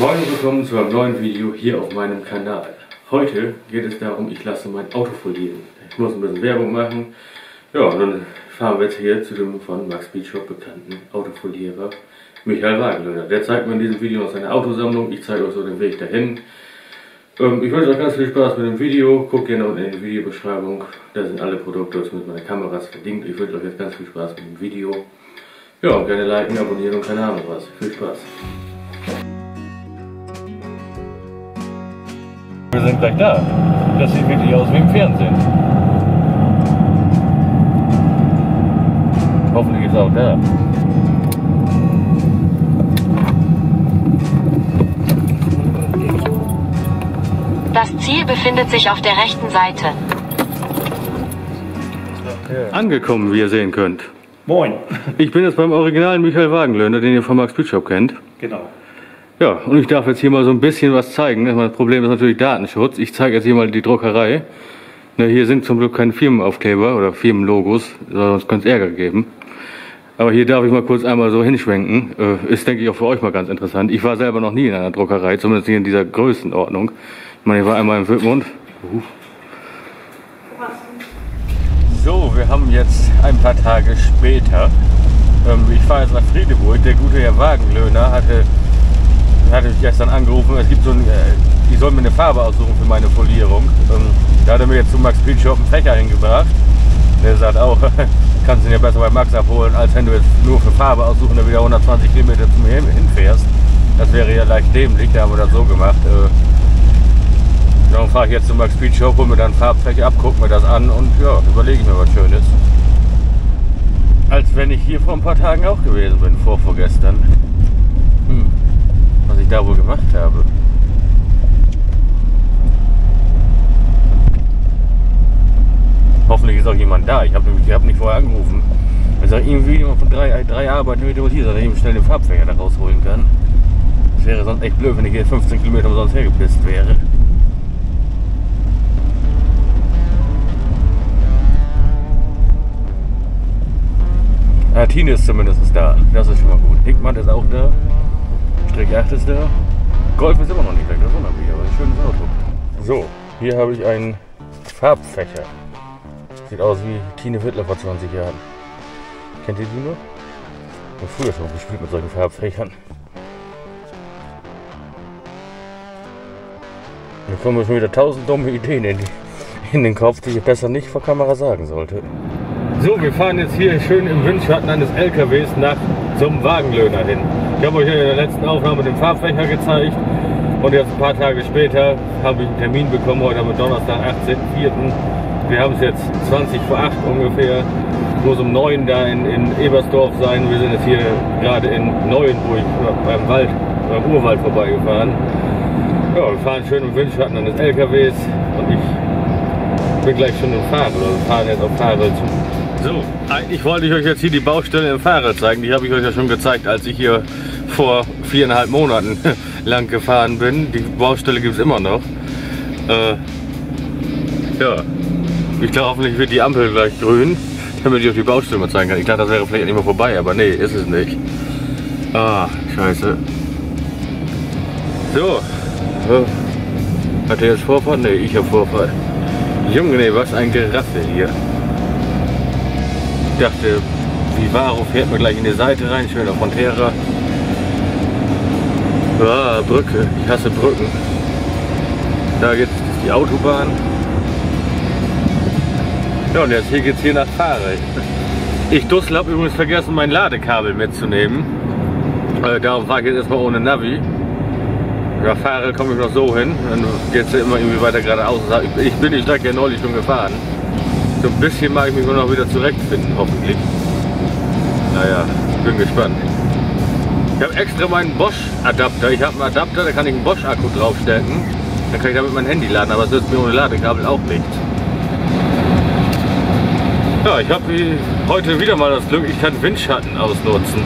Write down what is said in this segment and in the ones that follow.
Moin und willkommen zu einem neuen Video hier auf meinem Kanal. Heute geht es darum, ich lasse mein Auto folieren. Ich muss ein bisschen Werbung machen. Ja, und dann fahren wir jetzt hier zu dem von Max Speedshop bekannten Autofolierer Michael Wagenlöhner. Der zeigt mir in diesem Video aus seiner Autosammlung. Ich zeige euch so den Weg dahin. Ich wünsche euch ganz viel Spaß mit dem Video. Guckt gerne unten in die Videobeschreibung. Da sind alle Produkte, das mit meiner Kameras verlinkt. Ich wünsche euch jetzt ganz viel Spaß mit dem Video. Ja, und gerne liken, abonnieren und keine Ahnung was. Viel Spaß. Wir sind gleich da. Das sieht wirklich aus wie im Fernsehen. Hoffentlich ist es auch da. Das Ziel befindet sich auf der rechten Seite. Angekommen, wie ihr sehen könnt. Moin. Ich bin jetzt beim originalen Michael Wagenlöhner, den ihr von Max Speedshop kennt. Genau. Ja, und ich darf jetzt hier mal so ein bisschen was zeigen. Das Problem ist natürlich Datenschutz. Ich zeige jetzt hier mal die Druckerei. Na, hier sind zum Glück keine Firmenaufkleber oder Firmenlogos, sonst könnte es Ärger geben. Aber hier darf ich mal kurz einmal so hinschwenken. Ist, denke ich, auch für euch mal ganz interessant. Ich war selber noch nie in einer Druckerei, zumindest nicht in dieser Größenordnung. Ich meine, ich war einmal in Wittmund. So, wir haben jetzt ein paar Tage später. Ich fahre jetzt nach Friedeburg. Der gute Herr Wagenlöhner hatte mich gestern angerufen, es gibt so ein, ich soll mir eine Farbe aussuchen für meine Folierung. Da hat er mir jetzt zu Max Speedshop einen Fächer hingebracht. Der sagt auch, kannst du ihn ja besser bei Max abholen, als wenn du jetzt nur für Farbe aussuchen und dann wieder 120 km zu mir hinfährst. Das wäre ja leicht dämlich, da haben wir das so gemacht. Dann fahre ich jetzt zu Max Speedshop, hol mir dann einen Farbfächer ab, guck mir das an und ja, überlege ich mir was Schönes. Als wenn ich hier vor ein paar Tagen auch gewesen bin, vorgestern. Was ich da wohl gemacht habe. Hoffentlich ist auch jemand da. Ich hab nicht vorher angerufen. Also irgendwie jemand von drei Arbeiten mit dem Diesel, der eben schnell den Farbfächer da rausholen kann. Das wäre sonst echt blöd, wenn ich hier 15 Kilometer umsonst hergepisst wäre. Ah, Tine ist zumindest da. Das ist schon mal gut. Hickmann ist auch da. Strich 8 ist da. Golf ist immer noch nicht weg, das wundert mich, aber ein schönes Auto. So, hier habe ich einen Farbfächer. Sieht aus wie Tine Wittler vor 20 Jahren. Kennt ihr die noch? Ich habe früher schon gespielt mit solchen Farbfächern. Mir kommen mir schon wieder 1000 dumme Ideen in den Kopf, die ich besser nicht vor Kamera sagen sollte. So, wir fahren jetzt hier schön im Windschatten eines LKWs nach zum Wagenlöhner hin. Ich habe euch in der letzten Aufnahme den Farbfächer gezeigt und jetzt ein paar Tage später habe ich einen Termin bekommen, heute am Donnerstag, 18.04. Wir haben es jetzt 20 vor 8 ungefähr, muss um 9 da in Ebersdorf sein. Wir sind jetzt hier gerade in Neuenburg beim Urwald vorbeigefahren. Ja, wir fahren schön im Windschatten eines LKWs und ich bin gleich schon im Fahrrad, also wir fahren jetzt auf Fahrrad zu. So, eigentlich wollte ich euch jetzt hier die Baustelle im Fahrrad zeigen. Die habe ich euch ja schon gezeigt, als ich hier vor 4,5 Monaten lang gefahren bin. Die Baustelle gibt es immer noch. Ja, ich glaube, hoffentlich wird die Ampel gleich grün, damit ich euch die Baustelle mal zeigen kann. Ich dachte, das wäre vielleicht nicht mehr vorbei, aber nee, ist es nicht. Ah, scheiße. So, hat er jetzt Vorfahrt? Nee, ich habe Vorfahrt. Junge, nee, was ein Geraffe hier. Ich dachte, Vivaro fährt mir gleich in die Seite rein, schöner Frontera. Ah, Brücke, ich hasse Brücken. Da geht die Autobahn. Ja, und jetzt hier geht's hier nach Fahrrad. Ich Dussel habe übrigens vergessen, mein Ladekabel mitzunehmen. Darum fahre ich jetzt erstmal ohne Navi. Nach Fahrrad komme ich noch so hin. Dann geht's ja immer irgendwie weiter geradeaus. Ich bin die Strecke ja neulich schon gefahren. So ein bisschen mag ich mich nur noch wieder zurechtfinden, hoffentlich. Naja, ich bin gespannt. Ich habe extra meinen Bosch-Adapter. Ich habe einen Adapter, da kann ich einen Bosch-Akku draufstecken. Dann kann ich damit mein Handy laden, aber es nützt mir ohne Ladekabel auch nichts. Ja, ich habe heute wieder mal das Glück, ich kann Windschatten ausnutzen.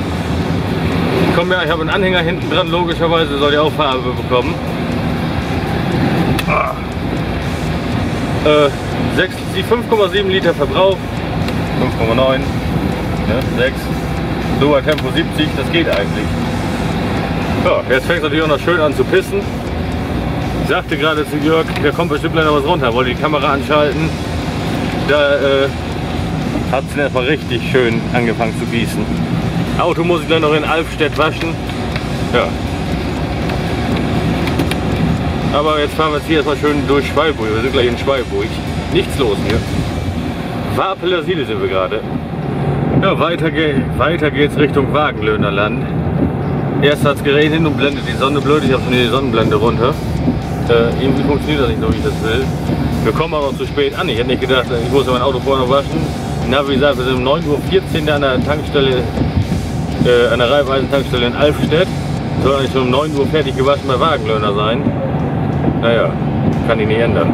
Komm her, ich habe einen Anhänger hinten dran, logischerweise soll ich auch Farbe bekommen. Ah. Die 5,7 Liter Verbrauch, 5,9, ne, 6, so bei Tempo 70, das geht eigentlich. Ja, jetzt fängt es natürlich auch noch schön an zu pissen. Ich sagte gerade zu Jörg, da kommt bestimmt leider was runter, wollte die Kamera anschalten. Da hat es erstmal richtig schön angefangen zu gießen. Auto muss ich dann noch in Alfstedt waschen. Ja. Aber jetzt fahren wir jetzt hier erstmal schön durch Schwalburg. Wir sind gleich in Schwalburg. Nichts los hier. Wapeler Siele sind wir gerade. Ja, weiter geht's Richtung Wagenlöhner Land. Erst hat es geregnet und blendet die Sonne blöd. Ich habe schon die Sonnenblende runter. Irgendwie funktioniert das nicht so, wie ich das will. Wir kommen aber noch zu spät an. Ich hätte nicht gedacht, ich muss mein Auto vorher noch waschen. Na, wie gesagt, wir sind um 9:14 Uhr an der Tankstelle, an der Raiffeisen-Tankstelle in Alfstedt. Soll eigentlich schon um 9 Uhr fertig gewaschen bei Wagenlöhner sein. Naja, kann ich nicht ändern.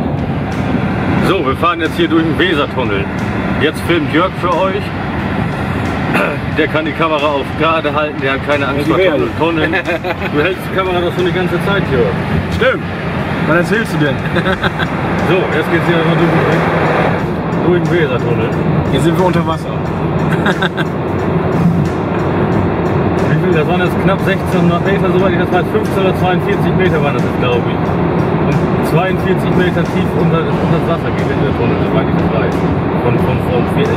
So, wir fahren jetzt hier durch den Wesertunnel. Jetzt filmt Jörg für euch. Der kann die Kamera auf gerade halten, der hat keine Angst vor Tunneln. Du hältst die Kamera doch schon die ganze Zeit, Jörg. Stimmt. Was erzählst du denn? So, jetzt geht's hier noch durch den Wesertunnel. Hier sind wir unter Wasser. Das waren jetzt knapp 1600 Meter, soweit ich das weiß, 15 oder 42 Meter waren das, glaube ich. Und 42 Meter tief unter das Wasser geht in der Tunnel, soweit ich das weiß. Von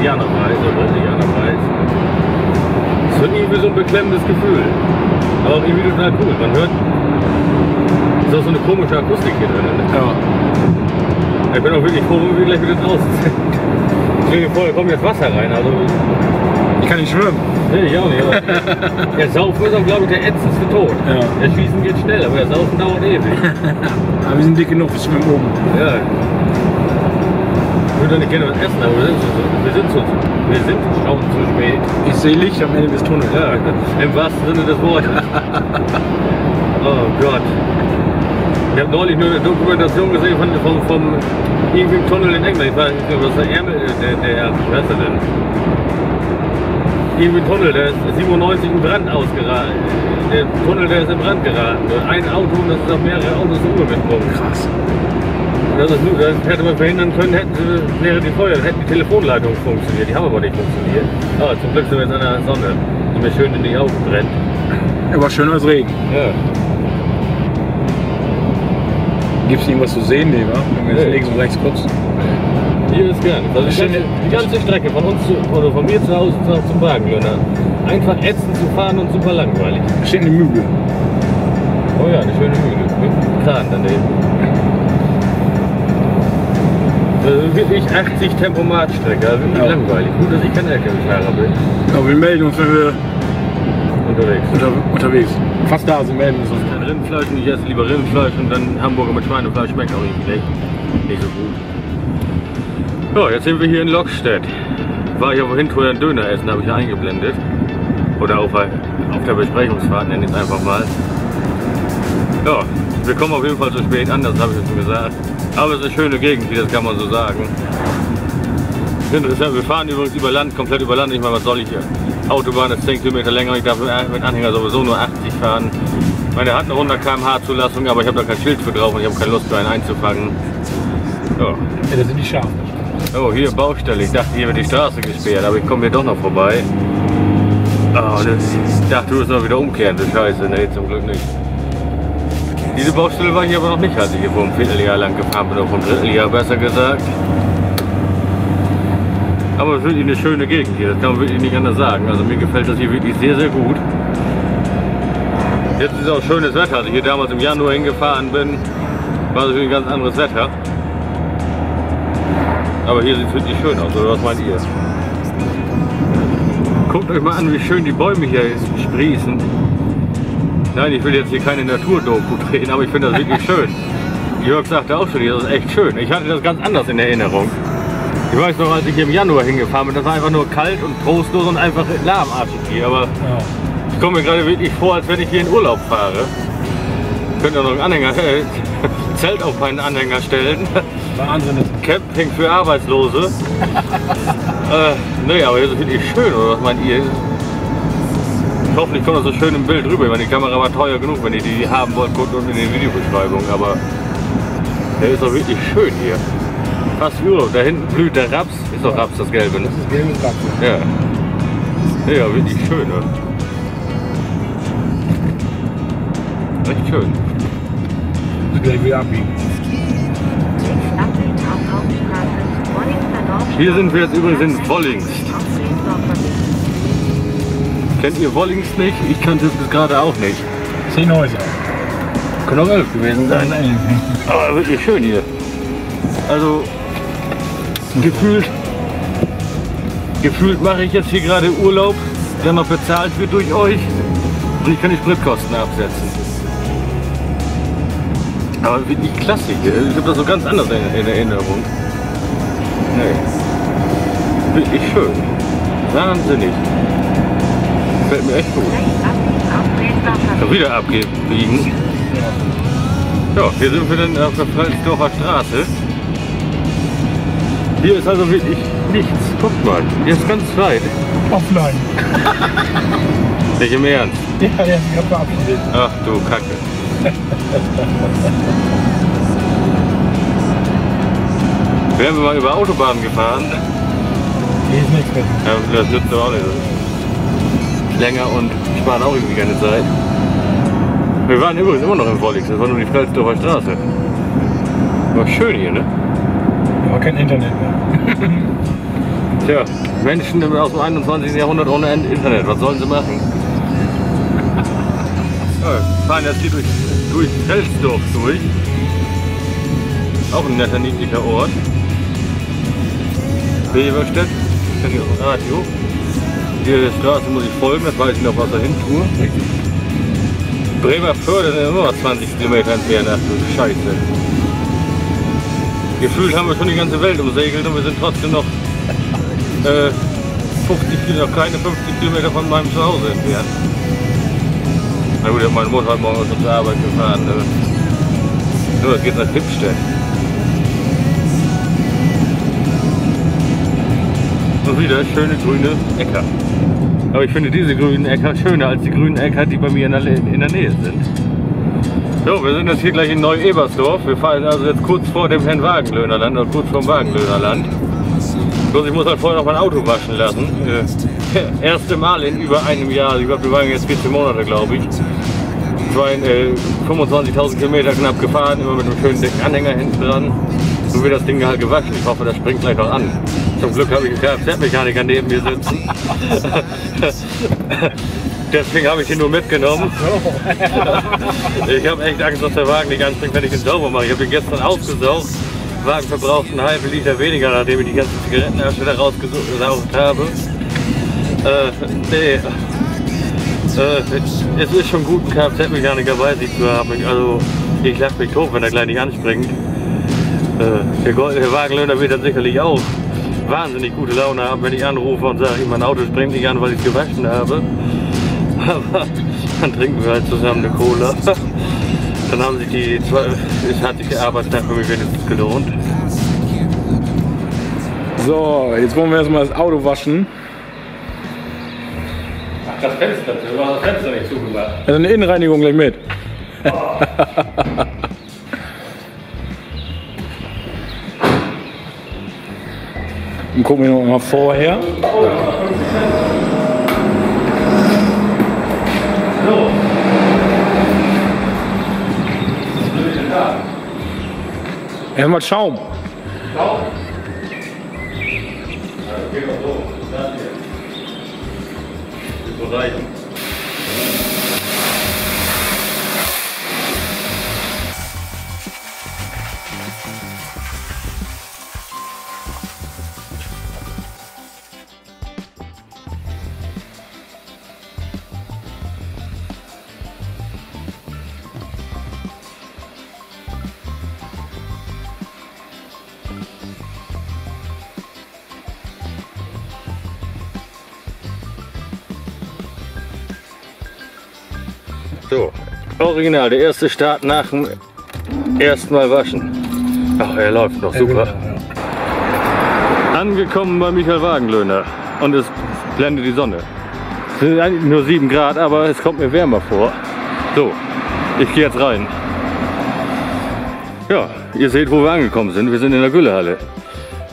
Janerpreis oder Janerpreis. Das ist irgendwie so ein beklemmendes Gefühl. Aber auch irgendwie total cool. Man hört, es ist auch so eine komische Akustik hier drin. Ne? Ja. Ich bin auch wirklich froh, wenn wir gleich wieder draußen sind. Stell dir vor, da kommt jetzt Wasser rein. Also ich kann nicht schwimmen. Nee, ich auch nicht. Der Saufen ist auch, glaube ich, der ätzendste Tod. Ja. Der Schießen geht schnell, aber der Saufen dauert ewig. Aber wir sind dick genug bis schwimmen oben. Ja. Ich würde doch nicht gerne was essen, aber wir sind schon zu spät. Ich sehe Licht am Ende des Tunnels. Ja, im wahrsten Sinne des Wortes. Oh Gott. Ich habe neulich nur eine Dokumentation gesehen vom irgendwie Tunnel in England. Ich weiß nicht, was der Ärmel, der Schwester denn? Irgendwie ein Tunnel, der ist 97 in Brand ausgeraten. Der Tunnel, der ist in Brand geraten. Ein Auto und das ist auf mehrere Autos umgekommen. Krass. Das hätte man verhindern können, wäre die Feuer, hätte die Telefonleitung funktioniert. Die haben aber nicht funktioniert. Aber zum Glück sind wir jetzt an der Sonne, die mir schön in die Augen brennt. Aber schöner als Regen. Ja. Gibt es irgendwas zu sehen, nee, wa? Wenn wir jetzt links und rechts gucken? Hier ist gern. Also die ganze Strecke von uns oder von mir zu Hause zum Wagenlöhner. Einfach ätzend zu fahren und super langweilig. Da steht eine Mühle. Oh ja, eine schöne Mühle. Mit einem Kran daneben. Also wirklich 80 Tempomatstrecke. Also wirklich langweilig. Gut, dass ich kein LKW-Fahrer bin. Aber wir melden uns, wenn wir unterwegs. Fast da sind, melden uns. Kein Rindfleisch und ich esse lieber Rindfleisch und dann Hamburger mit Schweinefleisch schmeckt auch irgendwie nicht so gut. Ja, jetzt sind wir hier in Lockstedt. War ich aber hin vorher einen Döner essen, habe ich da eingeblendet. Oder auf der Besprechungsfahrt, nenne ich es einfach mal. Ja, wir kommen auf jeden Fall zu spät an, das habe ich schon gesagt. Aber es ist eine schöne Gegend, wie das kann man so sagen. Interessant, wir fahren übrigens über Land, komplett über Land. Ich meine, was soll ich hier? Autobahn ist 10 Kilometer länger, ich darf mit Anhänger sowieso nur 80 fahren. Ich meine, der hat eine 100 km/h Zulassung, aber ich habe da kein Schild für drauf und ich habe keine Lust für einen einzufangen. Ja, ja, das sind die Schafe. Oh, hier Baustelle. Ich dachte, hier wird die Straße gesperrt, aber ich komme hier doch noch vorbei. Oh, ich dachte, du wirst noch wieder umkehren, du Scheiße. Nee, zum Glück nicht. Diese Baustelle war ich aber noch nicht, als ich hier vor einem Vierteljahr lang gefahren bin, oder vor einem Dritteljahr besser gesagt. Aber es ist wirklich eine schöne Gegend hier, das kann man wirklich nicht anders sagen. Also mir gefällt das hier wirklich sehr, sehr gut. Jetzt ist auch schönes Wetter. Als ich hier damals im Januar hingefahren bin, war es ein ganz anderes Wetter. Aber hier sieht es wirklich schön aus, oder was meint ihr? Guckt euch mal an, wie schön die Bäume hier sprießen. Nein, ich will jetzt hier keine Naturdoku drehen, aber ich finde das wirklich schön. Jörg sagte auch schon, hier ist echt schön. Ich hatte das ganz anders in Erinnerung. Ich weiß noch, als ich hier im Januar hingefahren bin, das war einfach nur kalt und trostlos und einfach lahmartig hier. Aber ich komme mir gerade wirklich vor, als wenn ich hier in Urlaub fahre. Ich könnte auch noch einen Anhänger, Zelt auf meinen Anhänger stellen. Wahnsinn. Camping für Arbeitslose. Naja, aber hier ist wirklich schön, oder was meint ihr? Hoffentlich kommt das so schön im Bild rüber. Ich meine, die Kamera war teuer genug, wenn ihr die haben wollt, guckt unten in die Videobeschreibung. Aber der ist doch wirklich schön hier. Fast Urlaub. Da hinten blüht der Raps. Ist doch Raps, das Gelbe. Ne? Das ist gelbe Raps. Ja. Ja, wirklich schön, ne? Recht schön. Muss gleich wieder abbiegen. Hier sind wir jetzt übrigens in Wollings. Kennt ihr Wollings nicht? Ich kannte es bis gerade auch nicht. 10 Häuser. Können auch 11 gewesen sein. Aber wirklich schön hier. Also gefühlt mache ich jetzt hier gerade Urlaub, der noch bezahlt wird durch euch. Und ich kann die Spritkosten absetzen. Aber wirklich klasse hier. Ich habe das so ganz anders in Erinnerung. Nee. Wirklich schön. Wahnsinnig. Fällt mir echt gut. Kann wieder abbiegen. Ja, hier sind wir dann auf der Freilsdorfer Straße. Hier ist also wirklich nichts. Guckt mal, hier ist ganz weit. Offline. Nicht im Ernst? Ja, ja, ich hab verabschiedet. Ach du Kacke. Wären wir mal über Autobahnen gefahren? Hier ist nichts mehr. Ja, das nützt doch auch nicht. Länger und sparen auch irgendwie keine Zeit. Wir waren übrigens immer noch in Wollix, das war nur die Freilsdorfer Straße. War schön hier, ne? Aber kein Internet mehr. Tja, Menschen aus dem 21. Jahrhundert ohne Internet, was sollen sie machen? Wir fahren jetzt hier durch Felsdorf durch. Auch ein netter, niedlicher Ort. Beverstedt, ich kenne hier Radio. Hier die Straße muss ich folgen, das weiß ich noch, was da hin tue. Bremerförde sind immer noch 20 Kilometer entfernt, ach du Scheiße. Gefühlt haben wir schon die ganze Welt umsegelt und wir sind trotzdem noch keine 50 Kilometer von meinem Zuhause entfernt. Na gut, meine Mutter hat morgen schon zur Arbeit gefahren. So, das geht nach Lippstedt. Und wieder schöne grüne Äcker. Aber ich finde diese grünen Äcker schöner als die grünen Äcker, die bei mir in der Nähe sind. So, wir sind jetzt hier gleich in Neu-Ebersdorf. Wir fahren also jetzt kurz vor dem Herrn Wagenlöhnerland oder kurz vorm Wagenlöhnerland. Bloß ich muss halt vorher noch mein Auto waschen lassen. Erste Mal in über einem Jahr. Ich glaube, wir waren jetzt 14 Monate, glaube ich. Ich war 25.000 Kilometer knapp gefahren, immer mit einem schönen dicken Anhänger hinten dran. So wird das Ding halt gewaschen. Ich hoffe, das springt gleich noch an. Zum Glück habe ich einen Kfz-Mechaniker neben mir sitzen. Deswegen habe ich ihn nur mitgenommen. Ich habe echt Angst, dass der Wagen nicht anspringt, wenn ich ihn sauber mache. Ich habe ihn gestern aufgesaugt. Der Wagen verbraucht einen halben Liter weniger, nachdem ich die ganze Zigarettenasche da rausgesaugt habe. Es ist schon gut, einen Kfz-Mechaniker bei sich zu haben. Also, ich lache mich tot, wenn er gleich nicht anspringt. Der Wagenlöhner wird dann sicherlich auch wahnsinnig gute Laune haben, wenn ich anrufe und sage, mein Auto springt nicht an, weil ich es gewaschen habe. Aber dann trinken wir halt zusammen eine Cola. Dann haben sich der Arbeitstag für mich wenigstens gelohnt. So, jetzt wollen wir erstmal das Auto waschen. Ach, das Fenster, wir haben das Fenster nicht zugemacht. Also eine Innenreinigung gleich mit. Oh. Dann gucken wir noch mal vorher. Oh, so. Erstmal Schaum. Schaum? Das geht doch so. Das hier. Das wird reichen. So, original, der erste Start nach dem ersten Mal waschen. Ach, er läuft noch, super. Angekommen bei Michael Wagenlöhner und es blendet die Sonne. Es sind eigentlich nur 7 Grad, aber es kommt mir wärmer vor. So, ich gehe jetzt rein. Ja, ihr seht, wo wir angekommen sind. Wir sind in der Güllehalle.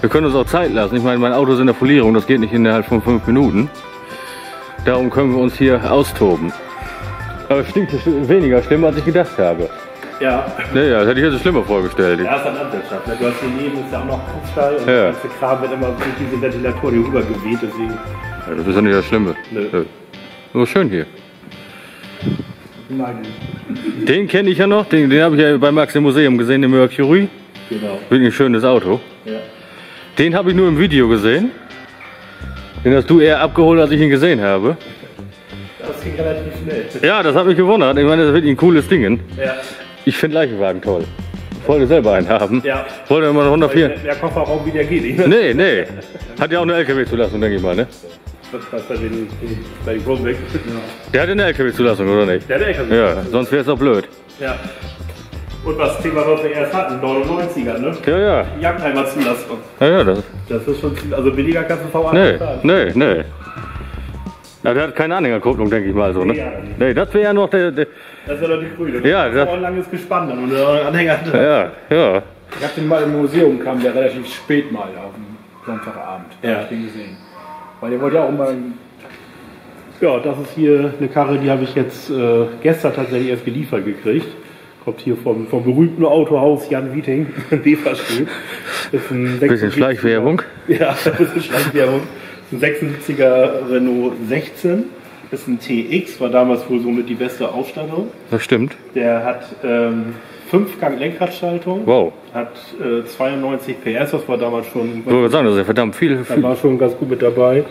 Wir können uns auch Zeit lassen. Ich meine, mein Auto ist in der Folierung, das geht nicht innerhalb von 5 Minuten. Darum können wir uns hier austoben. Aber stinkt weniger schlimm, als ich gedacht habe. Ja. Naja, das hätte ich mir so schlimmer vorgestellt. Ja, das ist eine Landwirtschaft. Du hast hier neben, ist ja auch noch Kuhstall und ja, das ganze Kram wird immer durch diese Ventilator hier rübergeweht, deswegen. Ja, das ist ja nicht das Schlimme. Nö. So schön hier. Nein. Den kenne ich ja noch, den habe ich ja bei Max im Museum gesehen, den Mercury. Genau. Wirklich ein schönes Auto. Ja. Den habe ich nur im Video gesehen. Den hast du eher abgeholt, als ich ihn gesehen habe. Das ging relativ schnell. Ja, das hat mich gewundert. Ich meine, das ist wirklich ein cooles Ding. Ja. Ich finde Leichenwagen toll. Ich wollte selber einen haben. Ja. Wollte immer noch 104. Der Kofferraum wieder geht. Nee, nee. Hat ja auch eine LKW-Zulassung, denke ich mal, ne? Das passt dann bei den Grundweg. Der hat eine LKW-Zulassung, oder nicht? Der hat eine LKW-Zulassung. Ja, sonst wäre es doch blöd. Ja. Und was Thema, was wir erst hatten, 99er, ne? Ja, ja. Jagdheimer Zulassung. Ja, ja, das ist schon, also billiger kannst du V8 nicht fahren. Nee, nee, nee. Ja, der hat keine Anhängerkupplung, denke ich mal so, ne? Ja, nee, das wäre ja noch der... Das wäre doch die Grüne. Ja, das ist auch ein langes Gespann dann und der Anhänger. Ja, ja. Ich hab den mal im Museum, kam der relativ spät mal auf dem Sonntagabend. Ja. Hab ich den gesehen. Weil der wollte ja auch mal... Ja, das ist hier eine Karre, die habe ich jetzt gestern tatsächlich erst geliefert gekriegt. Kommt hier vom berühmten Autohaus Jan Wieting, Beverstedt. Bisschen Schleichwerbung. Ja, bisschen Schleichwerbung. Das ist ein 76er Renault 16. Das ist ein TX, war damals wohl somit die beste Ausstattung. Das stimmt. Der hat 5-Gang Lenkradschaltung. Wow. Hat 92 PS, das war damals schon... Ich würde sagen, das ist ja verdammt viel. Da war schon ganz gut mit dabei.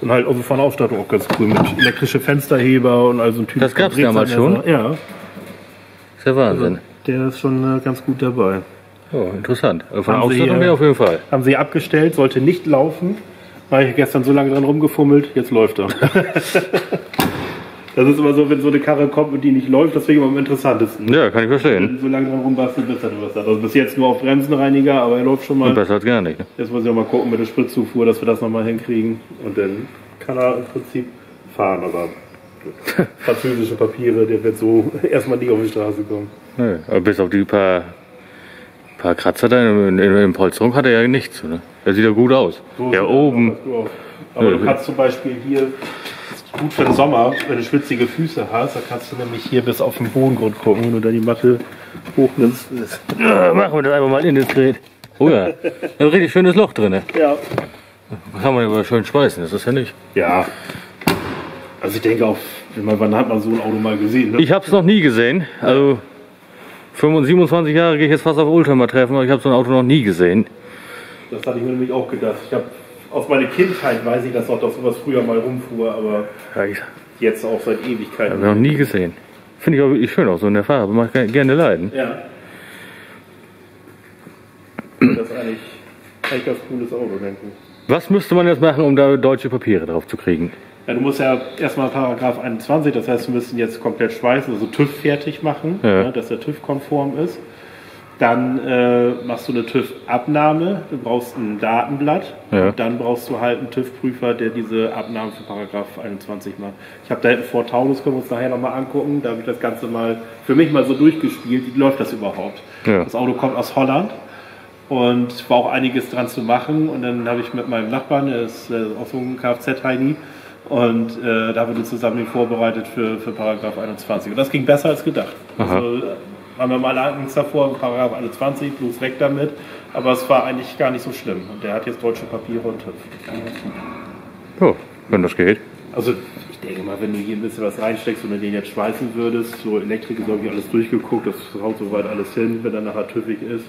Und halt auch von Ausstattung auch ganz cool. Mit elektrische Fensterheber und also ein Typ. Das gab es damals schon? Ja. Der Wahnsinn. Also, der ist schon ganz gut dabei. Oh, interessant. Von der Ausstattung her auf jeden Fall. Haben sie abgestellt, sollte nicht laufen. Da habe ich gestern so lange dran rumgefummelt, jetzt läuft er. Das ist immer so, wenn so eine Karre kommt und die nicht läuft, deswegen am interessantesten. Ja, kann ich verstehen. Wenn du so lange dran rumbastelst, bist du was. Also bis jetzt nur auf Bremsenreiniger, aber er läuft schon mal. Und besser als gar nicht. Ne? Jetzt muss ich auch mal gucken mit der Spritzzufuhr, dass wir das nochmal hinkriegen. Und dann kann er im Prinzip fahren, aber... französische Papiere, der wird so erstmal nicht auf die Straße kommen. Nee, aber bis auf die paar Kratzer da in Polsterung hat er ja nichts. Ne? Er sieht ja gut aus. So ja, oben. Auch. Aber ja, du kannst zum Beispiel hier, gut für den Sommer, wenn du schwitzige Füße hast, dann kannst du nämlich hier bis auf den Bodengrund gucken, wenn du da die Matte hochnimmst. Machen wir das einfach mal indiskret. Oh ja, ein richtig schönes Loch drin. Ne? Ja. Das kann man aber schön schmeißen, das ist ja nicht. Ja. Also ich denke auch, wann hat man so ein Auto mal gesehen? Ne? Ich habe es noch nie gesehen. Also 27 Jahre gehe ich jetzt fast auf Oldtimer-Treffen, aber ich habe so ein Auto noch nie gesehen. Das hatte ich mir nämlich auch gedacht. Ich habe aus meiner Kindheit weiß ich, dass auch das sowas früher mal rumfuhr, aber jetzt auch seit Ewigkeiten. Habe ich noch nie gesehen. Finde ich auch wirklich schön aus, so in der Farbe. Mag ich gerne leiden. Ja. Das ist eigentlich ein ganz cooles Auto, denke ich. Was müsste man jetzt machen, um da deutsche Papiere drauf zu kriegen? Ja, du musst ja erstmal Paragraph 21, das heißt, wir müssen jetzt komplett schweißen, also TÜV fertig machen, ja, ne, dass der TÜV-konform ist. Dann machst du eine TÜV-Abnahme, du brauchst ein Datenblatt, ja, und dann brauchst du halt einen TÜV-Prüfer, der diese Abnahme für Paragraph 21 macht. Ich habe da hinten Ford Taunus, können wir uns nachher nochmal angucken, da habe ich das Ganze mal für mich mal so durchgespielt, wie läuft das überhaupt? Ja. Das Auto kommt aus Holland. Und war auch einiges dran zu machen und dann habe ich mit meinem Nachbarn, der ist auch so ein Kfz-Heini, und da wurde zusammen vorbereitet für Paragraph 21. Und das ging besser als gedacht. Aha. Also haben wir mal Angst davor, Paragraph 21, bloß weg damit. Aber es war eigentlich gar nicht so schlimm. Und der hat jetzt deutsche Papiere und TÜV. Oh, wenn das geht. Also ich denke mal, wenn du hier ein bisschen was reinsteckst und du den jetzt schweißen würdest, so Elektrik ist irgendwie alles durchgeguckt, das haut soweit alles hin, wenn dann nachher TÜVig ist.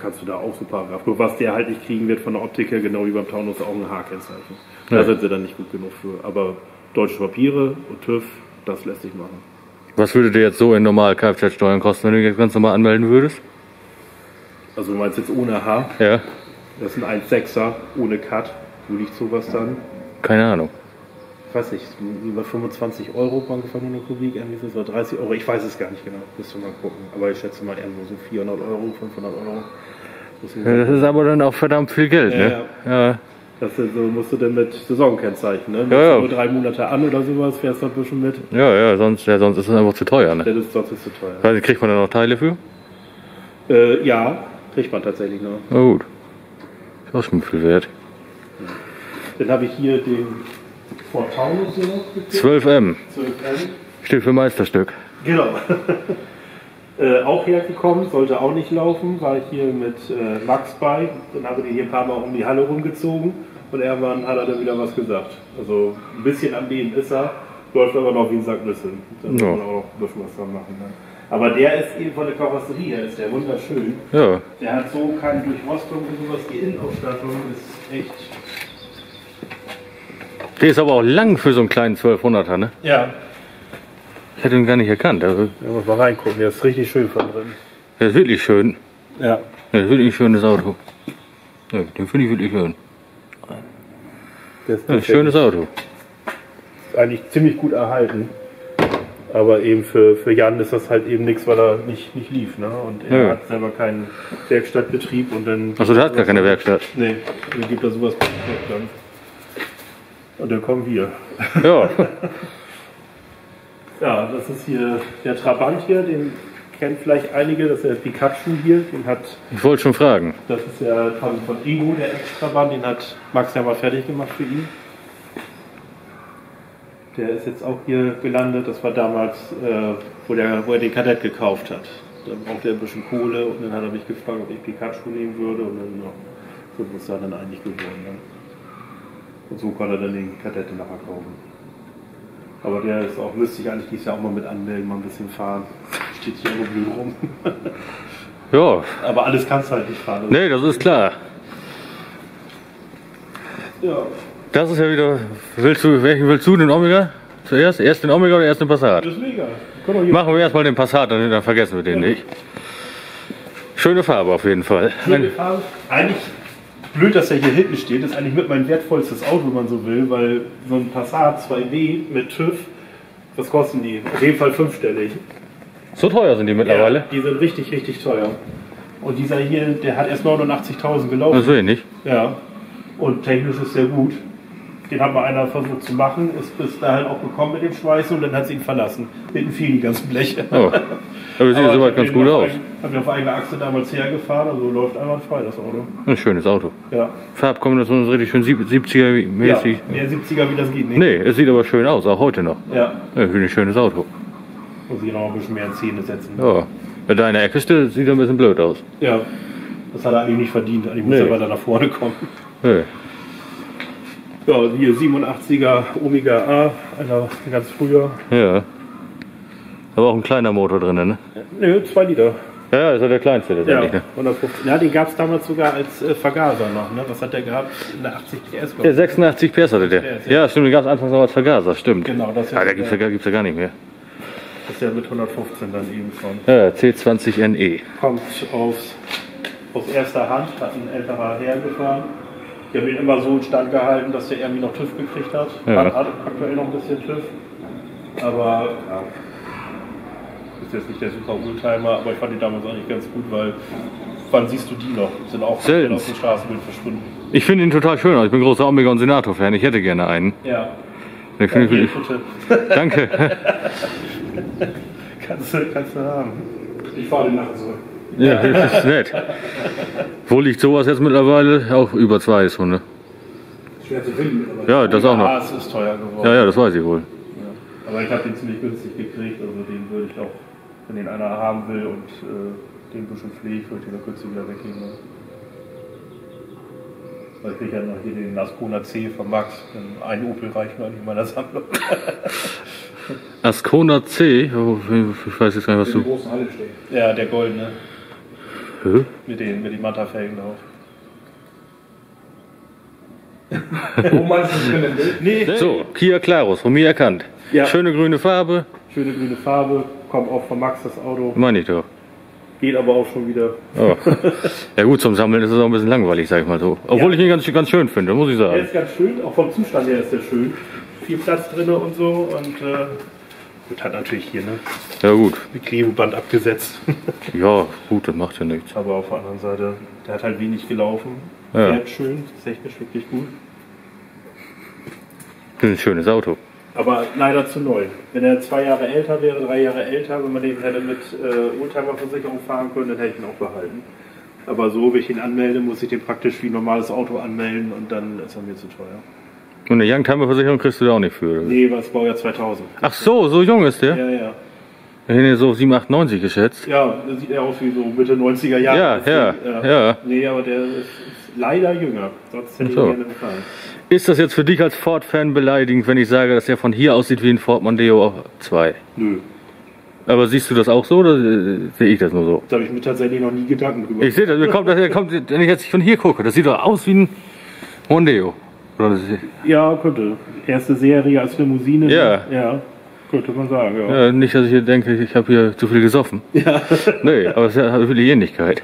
Kannst du da auch so Paragraph. Nur was der halt nicht kriegen wird von der Optik her, genau wie beim Taunus, auch ein H-Kennzeichen. Da sind sie dann nicht gut genug für. Aber deutsche Papiere und TÜV, das lässt sich machen. Was würde dir jetzt so in normal Kfz-Steuern kosten, wenn du jetzt ganz normal anmelden würdest? Also du meinst jetzt ohne H? Ja. Das ist ein 1,6er, ohne Cut. Wo liegt sowas dann? Keine Ahnung. Ich weiß nicht, über 25 Euro Bankgefahren pro Kubik, irgendwie so 30 Euro, ich weiß es gar nicht genau, müsst ihr mal gucken. Aber ich schätze mal irgendwo so 400 Euro, 500 Euro. Das ist aber dann auch verdammt viel Geld, ne? Ja. Ja. Das ist, so musst du dann mit Saisonkennzeichen, ne? Ja, ja. Nur 3 Monate an oder sowas, fährst du ein bisschen mit. Ja, ja, sonst ist es einfach zu teuer, ne? Sonst ist es zu teuer. Also, kriegt man da noch Teile für? Ja, kriegt man tatsächlich noch. Na gut. Das ist schon viel wert. Ja. Dann habe ich hier den Ford Taunus hier noch gekriegt. 12M. 12M. Steht für Meisterstück. Genau. Auch hergekommen, sollte auch nicht laufen, war ich hier mit Max bei, dann habe ich hier ein paar Mal um die Halle rumgezogen und irgendwann hat er dann wieder was gesagt. Also ein bisschen am Leben ist er, läuft aber noch wie ein Sack Nüsse. Da muss man auch noch ein bisschen was dran machen. Ne? Aber der ist eben von der Karosserie, ist der wunderschön. Ja. Der hat so keine Durchrostung und sowas, die Innenausstattung ist echt... Der ist aber auch lang für so einen kleinen 1200er, ne? Ja. Ich hätte ihn gar nicht erkannt. Also, da muss man reingucken, der ist richtig schön von drin. Der ist wirklich schön. Ja. Der ist wirklich ein schönes Auto. Ja, den finde ich wirklich schön. Das ist ein schönes Auto. Ist eigentlich ziemlich gut erhalten. Aber eben für Jan ist das halt eben nichts, weil er nicht lief. Ne? Und er hat selber keinen Werkstattbetrieb. Und dann achso, der hat gar keine Werkstatt. Nee, dann gibt er sowas dann. Und dann kommen wir. Ja. Ja, das ist hier der Trabant hier, den kennen vielleicht einige, das ist der Pikachu hier, den hat... Ich wollte schon fragen. Das ist ja von Ingo, der Ex-Trabant, den hat Max ja mal fertig gemacht für ihn. Der ist jetzt auch hier gelandet, das war damals, wo er den Kadett gekauft hat. Dann braucht er ein bisschen Kohle und dann hat er mich gefragt, ob ich Pikachu nehmen würde und dann so muss er dann eigentlich geworden. Ne? Und so konnte er dann den Kadett nachher kaufen. Aber der ist auch lustig, eigentlich dieses Jahr auch mal mit anmelden, mal ein bisschen fahren. Steht hier irgendwo blöd rum. Ja. Aber alles kannst du halt nicht fahren. Nee, das ist klar. Ja. Das ist ja wieder. Welchen willst du? Den Omega? Zuerst? Erst den Omega oder erst den Passat? Das ist mega. Machen wir erstmal den Passat, dann vergessen wir den nicht. Schöne Farbe auf jeden Fall. Schöne Farbe. Eigentlich blöd, dass der hier hinten steht, das ist eigentlich mit mein wertvollstes Auto, wenn man so will, weil so ein Passat 2B mit TÜV, was kosten die? Auf jeden Fall fünfstellig. So teuer sind die mittlerweile? Ja, die sind richtig, richtig teuer. Und dieser hier, der hat erst 89.000 gelaufen. Das will ich nicht. Ja. Und technisch ist der gut. Den hat mal einer versucht zu machen, ist bis dahin auch gekommen mit dem Schweißen und dann hat sie ihn verlassen. Hinten fielen die ganzen Bleche. Oh. Aber sieht soweit ganz gut aus. Hab ich auf eigener Achse damals hergefahren, also läuft einwandfrei das Auto. Ein schönes Auto. Ja. Farbkombination ist richtig schön 70er-mäßig. Ja, mehr 70er wie das geht nicht. Nee, es sieht aber schön aus, auch heute noch. Ja. Ja, ich finde ein schönes Auto. Muss ich noch ein bisschen mehr in Szene setzen. Ja. Bei deiner Ecke sieht er ein bisschen blöd aus. Ja. Das hat er eigentlich nicht verdient. Eigentlich muss er weiter nach vorne kommen. Nee. Ja, hier 87er Omega A, einer ganz früher. Ja. Aber auch ein kleiner Motor drin, ne? Nö, 2 Liter. Ja, das ist der kleinste, der ja, ne? 150. Ja, den gab es damals sogar als Vergaser noch, ne? Was hat der gehabt? Eine 80 PS? Der 86 PS hatte der. Ja, stimmt, den gab es anfangs noch als Vergaser, stimmt. Genau, das ist ja. Da gibt es ja gar nicht mehr. Das ist ja mit 115 dann eben schon. Ja, C20NE. Kommt aus erster Hand, hat ein älterer hergefahren. Die haben ihn immer so in Stand gehalten, dass der irgendwie noch TÜV gekriegt hat. Ja. Hat aktuell noch ein bisschen TÜV. Aber ja, ist jetzt nicht der super Oldtimer, aber ich fand die damals eigentlich ganz gut, weil wann siehst du die noch? Sind auch selten auf dem Straßenbild verschwunden. Ich finde ihn total schön, ich bin großer Omega und Senator-Fan, ich hätte gerne einen. Ja. Danke. kannst du haben. Ich fahre den nachher zurück. Ja, das ist nett. Wo liegt sowas jetzt mittlerweile? Auch über 2 ist Hunde. Schwer zu finden. Ja, das auch noch. Ja, es ist teuer geworden. Ja, das weiß ich wohl. Ja. Aber ich habe den ziemlich günstig gekriegt, also den würde ich auch, wenn den einer haben will und den ein bisschen pflegt, würde ich den noch kurz wieder weggeben. Weil ich kriege ja noch hier den Ascona C von Max. Ein Opel reicht mir eigentlich in meiner Sammlung. Ascona C? Oh, ich weiß jetzt gar nicht, was du... In der großen Halle steht. Ja, der goldene. Hä? Mit den Manta-Felgen drauf. Oh Mann, ist das schön im Bild? Nee. So, Kia Clarus, von mir erkannt. Ja. Schöne grüne Farbe. Schöne grüne Farbe, kommt auch von Max das Auto. Meine ich doch. Geht aber auch schon wieder. Oh. Ja gut, zum Sammeln ist es auch ein bisschen langweilig, sag ich mal so. Obwohl ich ihn ganz schön finde, muss ich sagen. Der ist ganz schön, auch vom Zustand her ist der schön. Viel Platz drin und so und... Das hat natürlich hier, ne? Ja, gut. Mit Klebeband abgesetzt. Ja, gut, das macht ja nichts. Aber auf der anderen Seite, der hat halt wenig gelaufen. Ja. Fährt schön, technisch wirklich gut. Das ist ein schönes Auto. Aber leider zu neu. Wenn er 2 Jahre älter wäre, 3 Jahre älter, wenn man den hätte mit Oldtimer-Versicherung fahren können, dann hätte ich ihn auch behalten. Aber so, wenn ich ihn anmelde, muss ich den praktisch wie ein normales Auto anmelden und dann ist er mir zu teuer. Und eine Jahrenkrankenversicherung kriegst du da auch nicht für? Nee, weil es Baujahr 2000. Ach so, so jung ist der? Ja, ja. Ich hätte so 7,98 geschätzt. Ja, das sieht ja aus wie so Mitte 90er Jahre. Ja, ja, ja. Nee, aber der ist leider jünger. Sonst hätte ich ihn gerne gefallen. Ist das jetzt für dich als Ford-Fan beleidigend, wenn ich sage, dass der von hier aussieht wie ein Ford Mondeo 2? Nö. Aber siehst du das auch so oder sehe ich das nur so? Da habe ich mir tatsächlich noch nie Gedanken drüber. Ich sehe das, wenn ich jetzt von hier gucke, das sieht doch aus wie ein Mondeo. Oder? Ja, könnte. Erste Serie als Limousine. Ja. Ja, könnte man sagen, ja. Ja, nicht, dass ich hier denke, ich habe hier zu viel gesoffen. Ja. Nee, aber es hat eine Ähnlichkeit.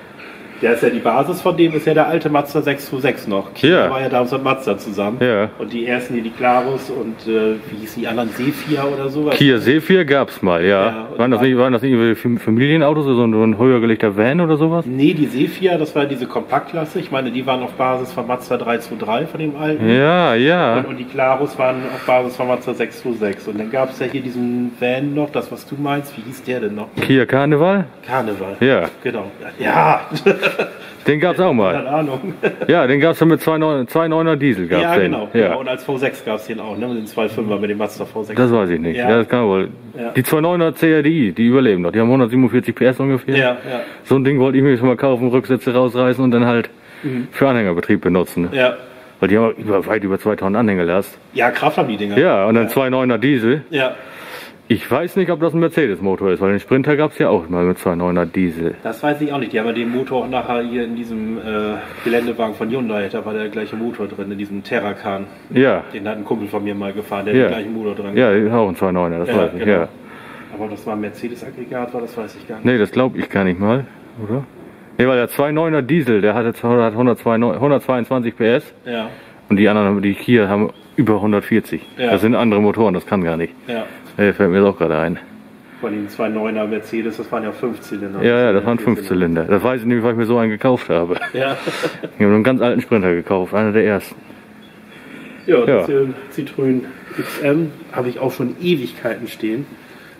Ja, ist ja die Basis von dem, ist ja der alte Mazda 626 noch. Kia war ja damals mit Mazda zusammen. Ja. Und die ersten hier, die Clarus und wie hießen die anderen, Sephia oder sowas? Kia Sephia gab es mal, ja. Waren das nicht irgendwie Familienautos, so ein höher gelegter Van oder sowas? Nee, die Sephia, das war diese Kompaktklasse. Ich meine, die waren auf Basis von Mazda 323 von dem alten. Ja, ja. Und die Clarus waren auf Basis von Mazda 626. Und dann gab es ja hier diesen Van noch, das was du meinst, wie hieß der denn noch? Kia Carnival? Carnival. Ja. Genau. Ja. Den gab es auch mal. Keine Ahnung. Ja, den gab es mit 2,9er Diesel. Gab's ja, genau, den. Ja, genau. Und als V6 gab es den auch, ne? Den 2,5er mit dem Mazda V6. Das weiß ich nicht. Ja. Ja, das kann wohl. Ja. Die 2,9er CRDI, die überleben noch. Die haben 147 PS ungefähr. Ja, ja. So ein Ding wollte ich mir schon mal kaufen, Rücksätze rausreißen und dann halt für Anhängerbetrieb benutzen. Ne? Ja. Weil die haben weit über 2000 Anhängerlast. Ja, Kraft haben die Dinger. Ja, und dann 2,9er Diesel. Ja. Ich weiß nicht, ob das ein Mercedes-Motor ist, weil den Sprinter gab es ja auch mal mit 2,9er Diesel. Das weiß ich auch nicht. Die haben ja den Motor auch nachher hier in diesem Geländewagen von Hyundai. Da war der gleiche Motor drin, in diesem Terrakan. Ja. Den hat ein Kumpel von mir mal gefahren, der hat den gleichen Motor drin. Ja, den hat auch ein 2,9er, das weiß ich. Genau. Ja. Aber das war ein Mercedes-Aggregat, das weiß ich gar nicht. Nee, das glaube ich gar nicht mal, oder? Nee, weil der 2,9er Diesel, der hatte 122 PS. Ja. Und die anderen, die Kia, haben über 140. Ja. Das sind andere Motoren, das kann gar nicht. Ja. Hey, fällt mir auch gerade ein. Von den 2,9er Mercedes, das waren ja 5-Zylinder. Ja, ja, das waren 5-Zylinder. Das weiß ich nämlich, weil ich mir so einen gekauft habe. Ja. Ich habe einen ganz alten Sprinter gekauft, einer der ersten. Ja, ja. Den Citroen XM habe ich auch schon Ewigkeiten stehen.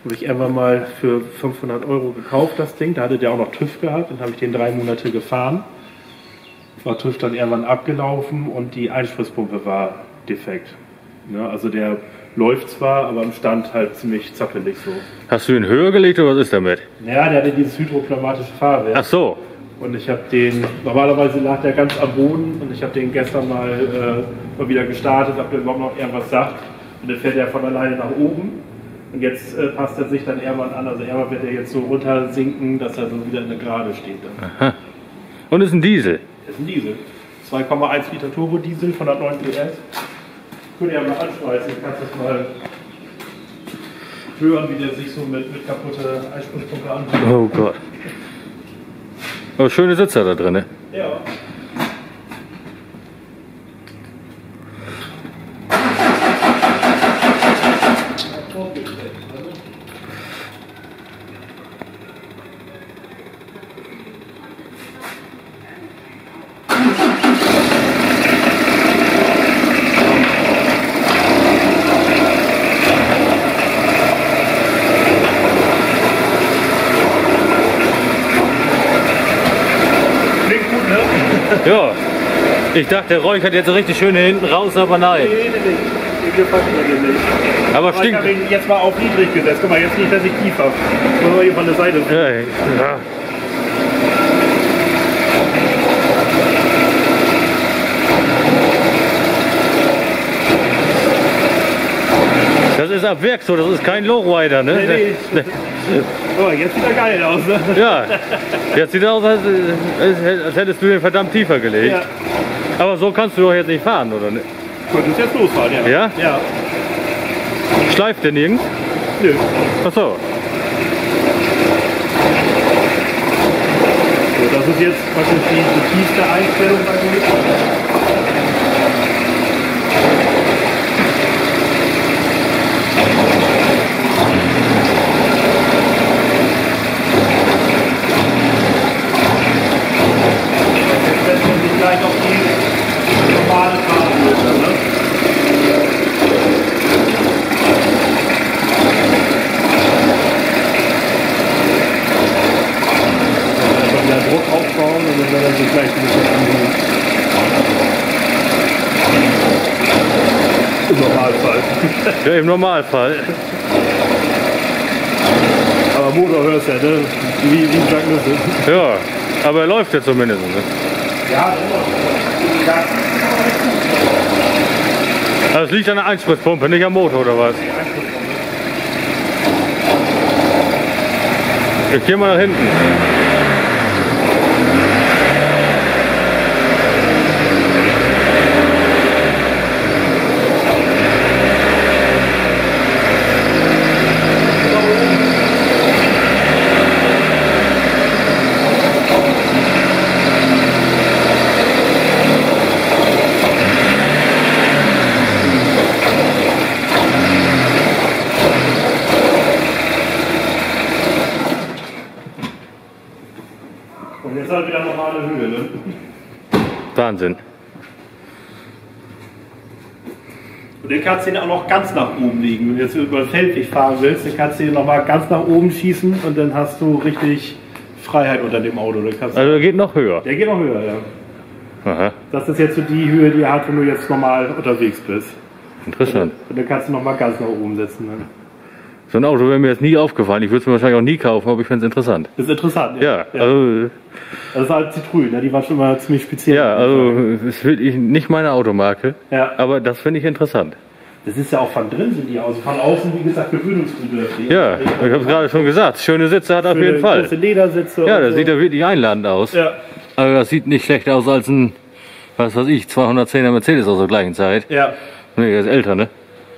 Habe ich irgendwann mal für 500 € gekauft, das Ding. Da hatte der auch noch TÜV gehabt, dann habe ich den 3 Monate gefahren. War TÜV dann irgendwann abgelaufen und die Einspritzpumpe war defekt. Ja, also der läuft zwar, aber im Stand halt ziemlich zappelig so. Hast du ihn höher gelegt oder was ist damit? Naja, der hatte dieses hydropneumatische Fahrwerk. Ach so. Und ich habe den, normalerweise lag der ganz am Boden und ich habe den gestern mal wieder gestartet, ob der überhaupt noch irgendwas sagt. Und dann fährt er von alleine nach oben. Und jetzt passt er sich dann irgendwann an. Also irgendwann wird er jetzt so runter sinken, dass er so wieder in der Gerade steht. Dann. Aha. Und ist ein Diesel? Ist ein Diesel. 2,1 Liter Turbo Diesel, 109 PS. Könnt ihr ja mal anschmeißen, kannst das mal hören, wie der sich so mit kaputter Einspritzpumpe anfühlt. Oh Gott. Aber schöne Sitzer da drin, ne? Ja. Ja, ich dachte, der räuchert jetzt richtig schön hinten raus, aber nein. Nee, nicht. Aber stinkt. Ich habe ihn jetzt mal auf niedrig gesetzt. Guck mal, jetzt nicht, dass ich tief habe. Muss man hier von der Seite. Ja, ja. Das ist ab Werk so, das ist kein Lowrider, ne? Nee. Oh, jetzt sieht er geil aus, ne? Ja, jetzt sieht er aus, als hättest du den verdammt tiefer gelegt. Ja. Aber so kannst du doch jetzt nicht fahren, oder nicht? Du könntest jetzt losfahren, ja. Ja? Ja. Schleift der nirgends? Nö. Ach so. So, das ist jetzt praktisch die tiefste Einstellung bei mir. Vielleicht auch die normale Fahrrad, ne? Dann wieder Druck aufbauen und dann werden sie gleich ein bisschen anhören. Ja, im Normalfall. Aber Motor hörst du ja, ne? Wie ein Plagnüsse. Ja, aber er läuft ja zumindest. Ne? Ja, das liegt an der Einspritzpumpe, nicht am Motor oder was? Ich gehe mal nach hinten. Wahnsinn. Und dann kannst du den auch noch ganz nach oben legen. Wenn du jetzt über den Feldweg fahren willst, dann kannst du den nochmal ganz nach oben schießen und dann hast du richtig Freiheit unter dem Auto. Also der geht noch höher? Der geht noch höher, ja. Aha. Das ist jetzt so die Höhe, die er hat, wenn du jetzt normal unterwegs bist. Interessant. Und dann kannst du nochmal ganz nach oben setzen. Ne? So ein Auto wäre mir jetzt nie aufgefallen. Ich würde es mir wahrscheinlich auch nie kaufen, aber ich finde es interessant. Das ist interessant, ja. Ja, also das ist halt Citroen, ne? Die war schon mal ziemlich speziell. Ja, also ist wirklich nicht meine Automarke, ja. Aber das finde ich interessant. Das ist ja auch von drin, sind die aus. Von außen, wie gesagt, gewöhnungsbedürftig. Ja, ich habe es gerade schon gesagt. Schöne Sitze hat auf jeden Fall. Große Ledersitze. Ja, das sieht ja wirklich einladend aus. Ja. Aber das sieht nicht schlechter aus als ein, was weiß ich, 210er Mercedes aus der gleichen Zeit. Ja. Nee, der ist älter, ne?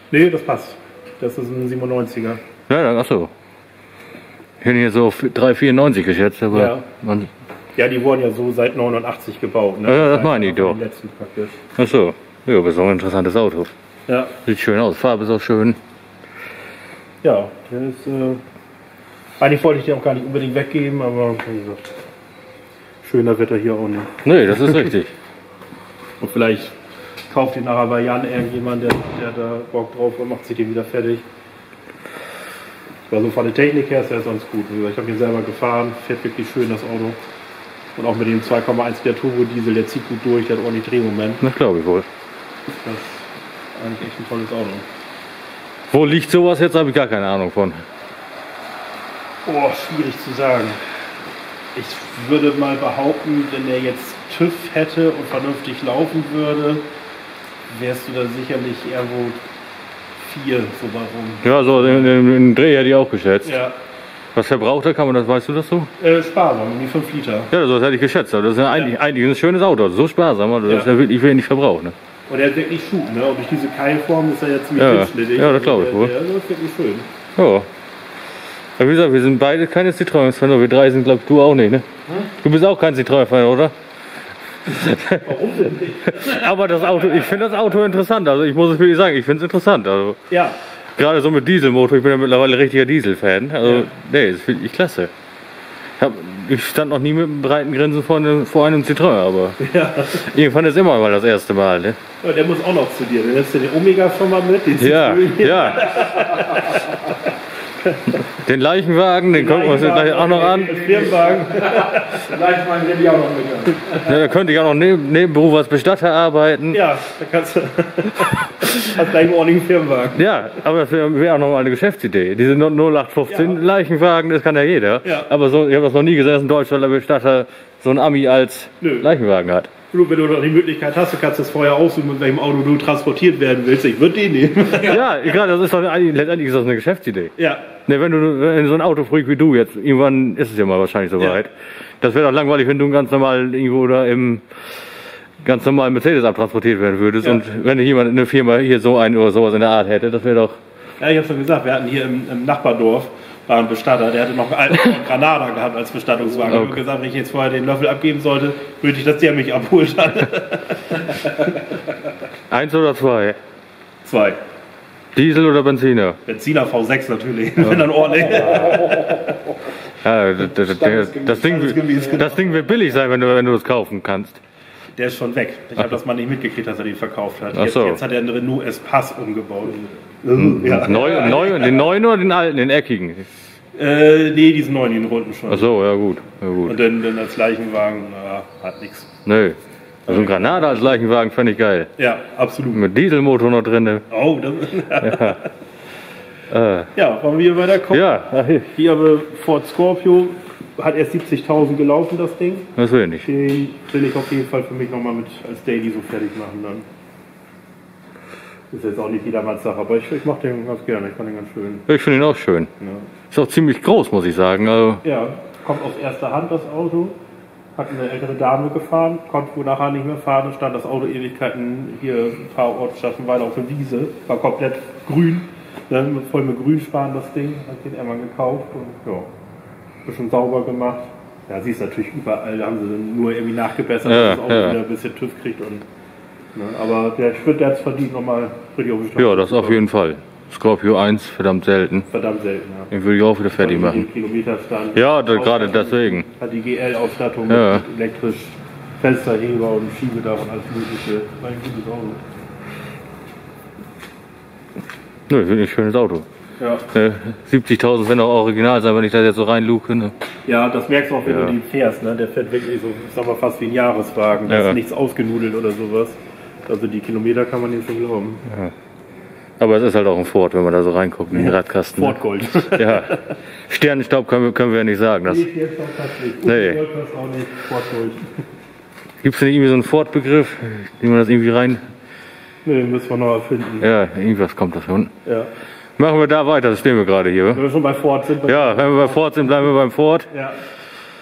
Nee, das passt. Das ist ein 97er. Ja, achso. Ich hätte hier so 394 geschätzt, aber ja. Man ja, die wurden ja so seit 89 gebaut. Ne? Ja, das meine ich doch. Achso, ja, das ist auch ein interessantes Auto. Ja. Sieht schön aus, Farbe ist auch schön. Ja, der ist. Eigentlich wollte ich den auch gar nicht unbedingt weggeben, aber wie gesagt, schöner Wetter hier auch nicht. Nee, das ist richtig. Und vielleicht kauft den nachher bei Jan irgendjemand, der da Bock drauf und macht sich den wieder fertig. Also von der Technik her ist er sonst gut. Ich habe ihn selber gefahren, fährt wirklich schön das Auto. Und auch mit dem 2,1 der Turbo Diesel, der zieht gut durch, der hat ordentlich Drehmoment. Das glaube ich wohl. Das ist eigentlich echt ein tolles Auto. Wo liegt sowas jetzt, habe ich gar keine Ahnung von. Oh, schwierig zu sagen. Ich würde mal behaupten, wenn der jetzt TÜV hätte und vernünftig laufen würde, wärst du da sicherlich irgendwo 4 so rum. Ja, so den Dreh hätte ich auch geschätzt. Ja. Was verbraucht er, kann man das, weißt du das so? Sparsam, um die 5 Liter. Ja, das hätte ich geschätzt, aber das ist ja eigentlich ein schönes Auto, so sparsam, also das ist ja wirklich wenig Verbrauch. Ne? Und er hat wirklich Schub, ne? Und durch diese Keilform ist er jetzt ziemlich durchschnittlich. Ja, das glaube ich wohl. Ja, das ist wirklich schön. Ja. Aber wie gesagt, wir sind beide keine Citroën-Fan, wir drei sind, glaube ich, du auch nicht, ne? Hm? Du bist auch kein Citroën-Fan, oder? Warum denn nicht? Aber das Auto, ich finde das Auto interessant, also ich muss es wirklich sagen, ich finde es interessant. Also ja. Gerade so mit Dieselmotor, ich bin ja mittlerweile richtiger Diesel-Fan, also ja. Nee, das finde ich klasse. Ich stand noch nie mit einem breiten Grinsen vor einem Citroën, aber ja. Irgendwann ist immer mal das erste Mal. Ne? Ja, der muss auch noch zu dir, dann nimmst du den Omega schon mal mit, den ja, ja. Den Leichenwagen, den gucken wir uns gleich auch noch an. Den Firmenwagen. Den Leichenwagen nehme ich auch noch mit. Ja, da könnte ich auch noch neben Beruf als Bestatter arbeiten. Ja, da kannst du. Hast gleich einen ordentlichen Firmenwagen. Ja, aber das wäre auch noch mal eine Geschäftsidee. Diese 0815 ja. Leichenwagen, das kann ja jeder. Ja. Aber so, ich habe das noch nie gesehen, dass ein deutscher Bestatter so ein Ami als Nö. Leichenwagen hat. Wenn du noch die Möglichkeit hast, du kannst das vorher aussuchen, mit welchem Auto du transportiert werden willst. Ich würde den nehmen. Ja, gerade das ist doch letztendlich ist das eine Geschäftsidee. Ja. Ne, wenn so ein Autofreak wie du jetzt, irgendwann ist es ja mal wahrscheinlich soweit. Ja. Das wäre doch langweilig, wenn du ganz normal irgendwo da im ganz normalen Mercedes abtransportiert werden würdest. Ja. Und wenn jemand in der Firma hier so einen oder sowas in der Art hätte, das wäre doch. Ja, ich habe schon gesagt, wir hatten hier im Nachbardorf war ein Bestatter, der hatte noch einen Granada gehabt als Bestattungswagen. Okay. Ich habe gesagt, wenn ich jetzt vorher den Löffel abgeben sollte, würde ich, dass der mich abholt hat. 1 oder 2? 2. Diesel oder Benziner? Benziner V6 natürlich, ja. Wenn dann ordentlich. Ja, das Ding wird billig sein, wenn du das kaufen kannst. Der ist schon weg. Ich habe das mal nicht mitgekriegt, dass er den verkauft hat. Jetzt, so. Jetzt hat er einen Renault S-Pass umgebaut. Ja. Neu, den neuen oder den alten, den eckigen? Nee, diesen neuen, den runden schon. Ach so, ja gut. Und dann als Leichenwagen, hat nichts. Nee. Also ein Granada als Leichenwagen fand ich geil. Ja, absolut. Mit Dieselmotor noch drin. Oh, das ja. Ja, wollen wir weiterkommen? Ja. Hier haben wir Ford Scorpio. Hat erst 70.000 gelaufen, das Ding. Das will ich nicht. Den will ich auf jeden Fall für mich nochmal mit als Daily so fertig machen dann. Ist jetzt auch nicht jedermanns Sache, aber ich mache den ganz gerne. Ich fand den ganz schön. Ich finde ihn auch schön. Ja. Ist auch ziemlich groß, muss ich sagen. Also ja, kommt aus erster Hand das Auto. Hat eine ältere Dame gefahren, konnte wohl nachher nicht mehr fahren und stand das Auto Ewigkeiten hier ein paar Ortschaften weiter auf der Wiese. War komplett grün, ne? Voll mit Grünspan das Ding. Hat den einmal gekauft und ja. Bisschen sauber gemacht. Ja, siehst natürlich überall, da haben sie dann nur irgendwie nachgebessert, ja, dass es auch ja wieder ein bisschen TÜV kriegt. Und, ne, aber der Schritt, der hat es verdient, nochmal richtig auf die Straße. Ja, das auf jeden Fall. Scorpio 1, verdammt selten. Verdammt selten, ja. Den würde ich auch wieder fertig machen. Kilometerstand. Ja, gerade deswegen. Hat die GL-Ausstattung ja mit elektrisch, Fensterheber und Schiebedach und alles Mögliche. War ein gutes Auto. Nö, finde ich ein schönes Auto. Ja. 70.000 werden auch original sein, wenn ich das jetzt so reinluke. Ne? Ja, das merkst du auch, wenn ja du die fährst. Ne? Der fährt wirklich so, ich sag mal, fast wie ein Jahreswagen. Da ja ist nichts ausgenudelt oder sowas. Also die Kilometer kann man dem schon glauben. Ja. Aber es ist halt auch ein Ford, wenn man da so reinguckt in den Radkasten. Ford Gold. Ja. Sternenstaub können wir ja nicht sagen. Das nee, Sternenstaub passt nicht. Nee. Gold passt auch nicht. Ford Gold. Gibt es denn irgendwie so einen Ford-Begriff, den man das irgendwie rein... Ne, den müssen wir noch erfinden. Ja, irgendwas kommt das schon. Ja. Machen wir da weiter, das stehen wir gerade hier. Wenn wir schon bei Ford sind. Ja, wenn wir bei Ford sind, bleiben wir beim Ford. Ja,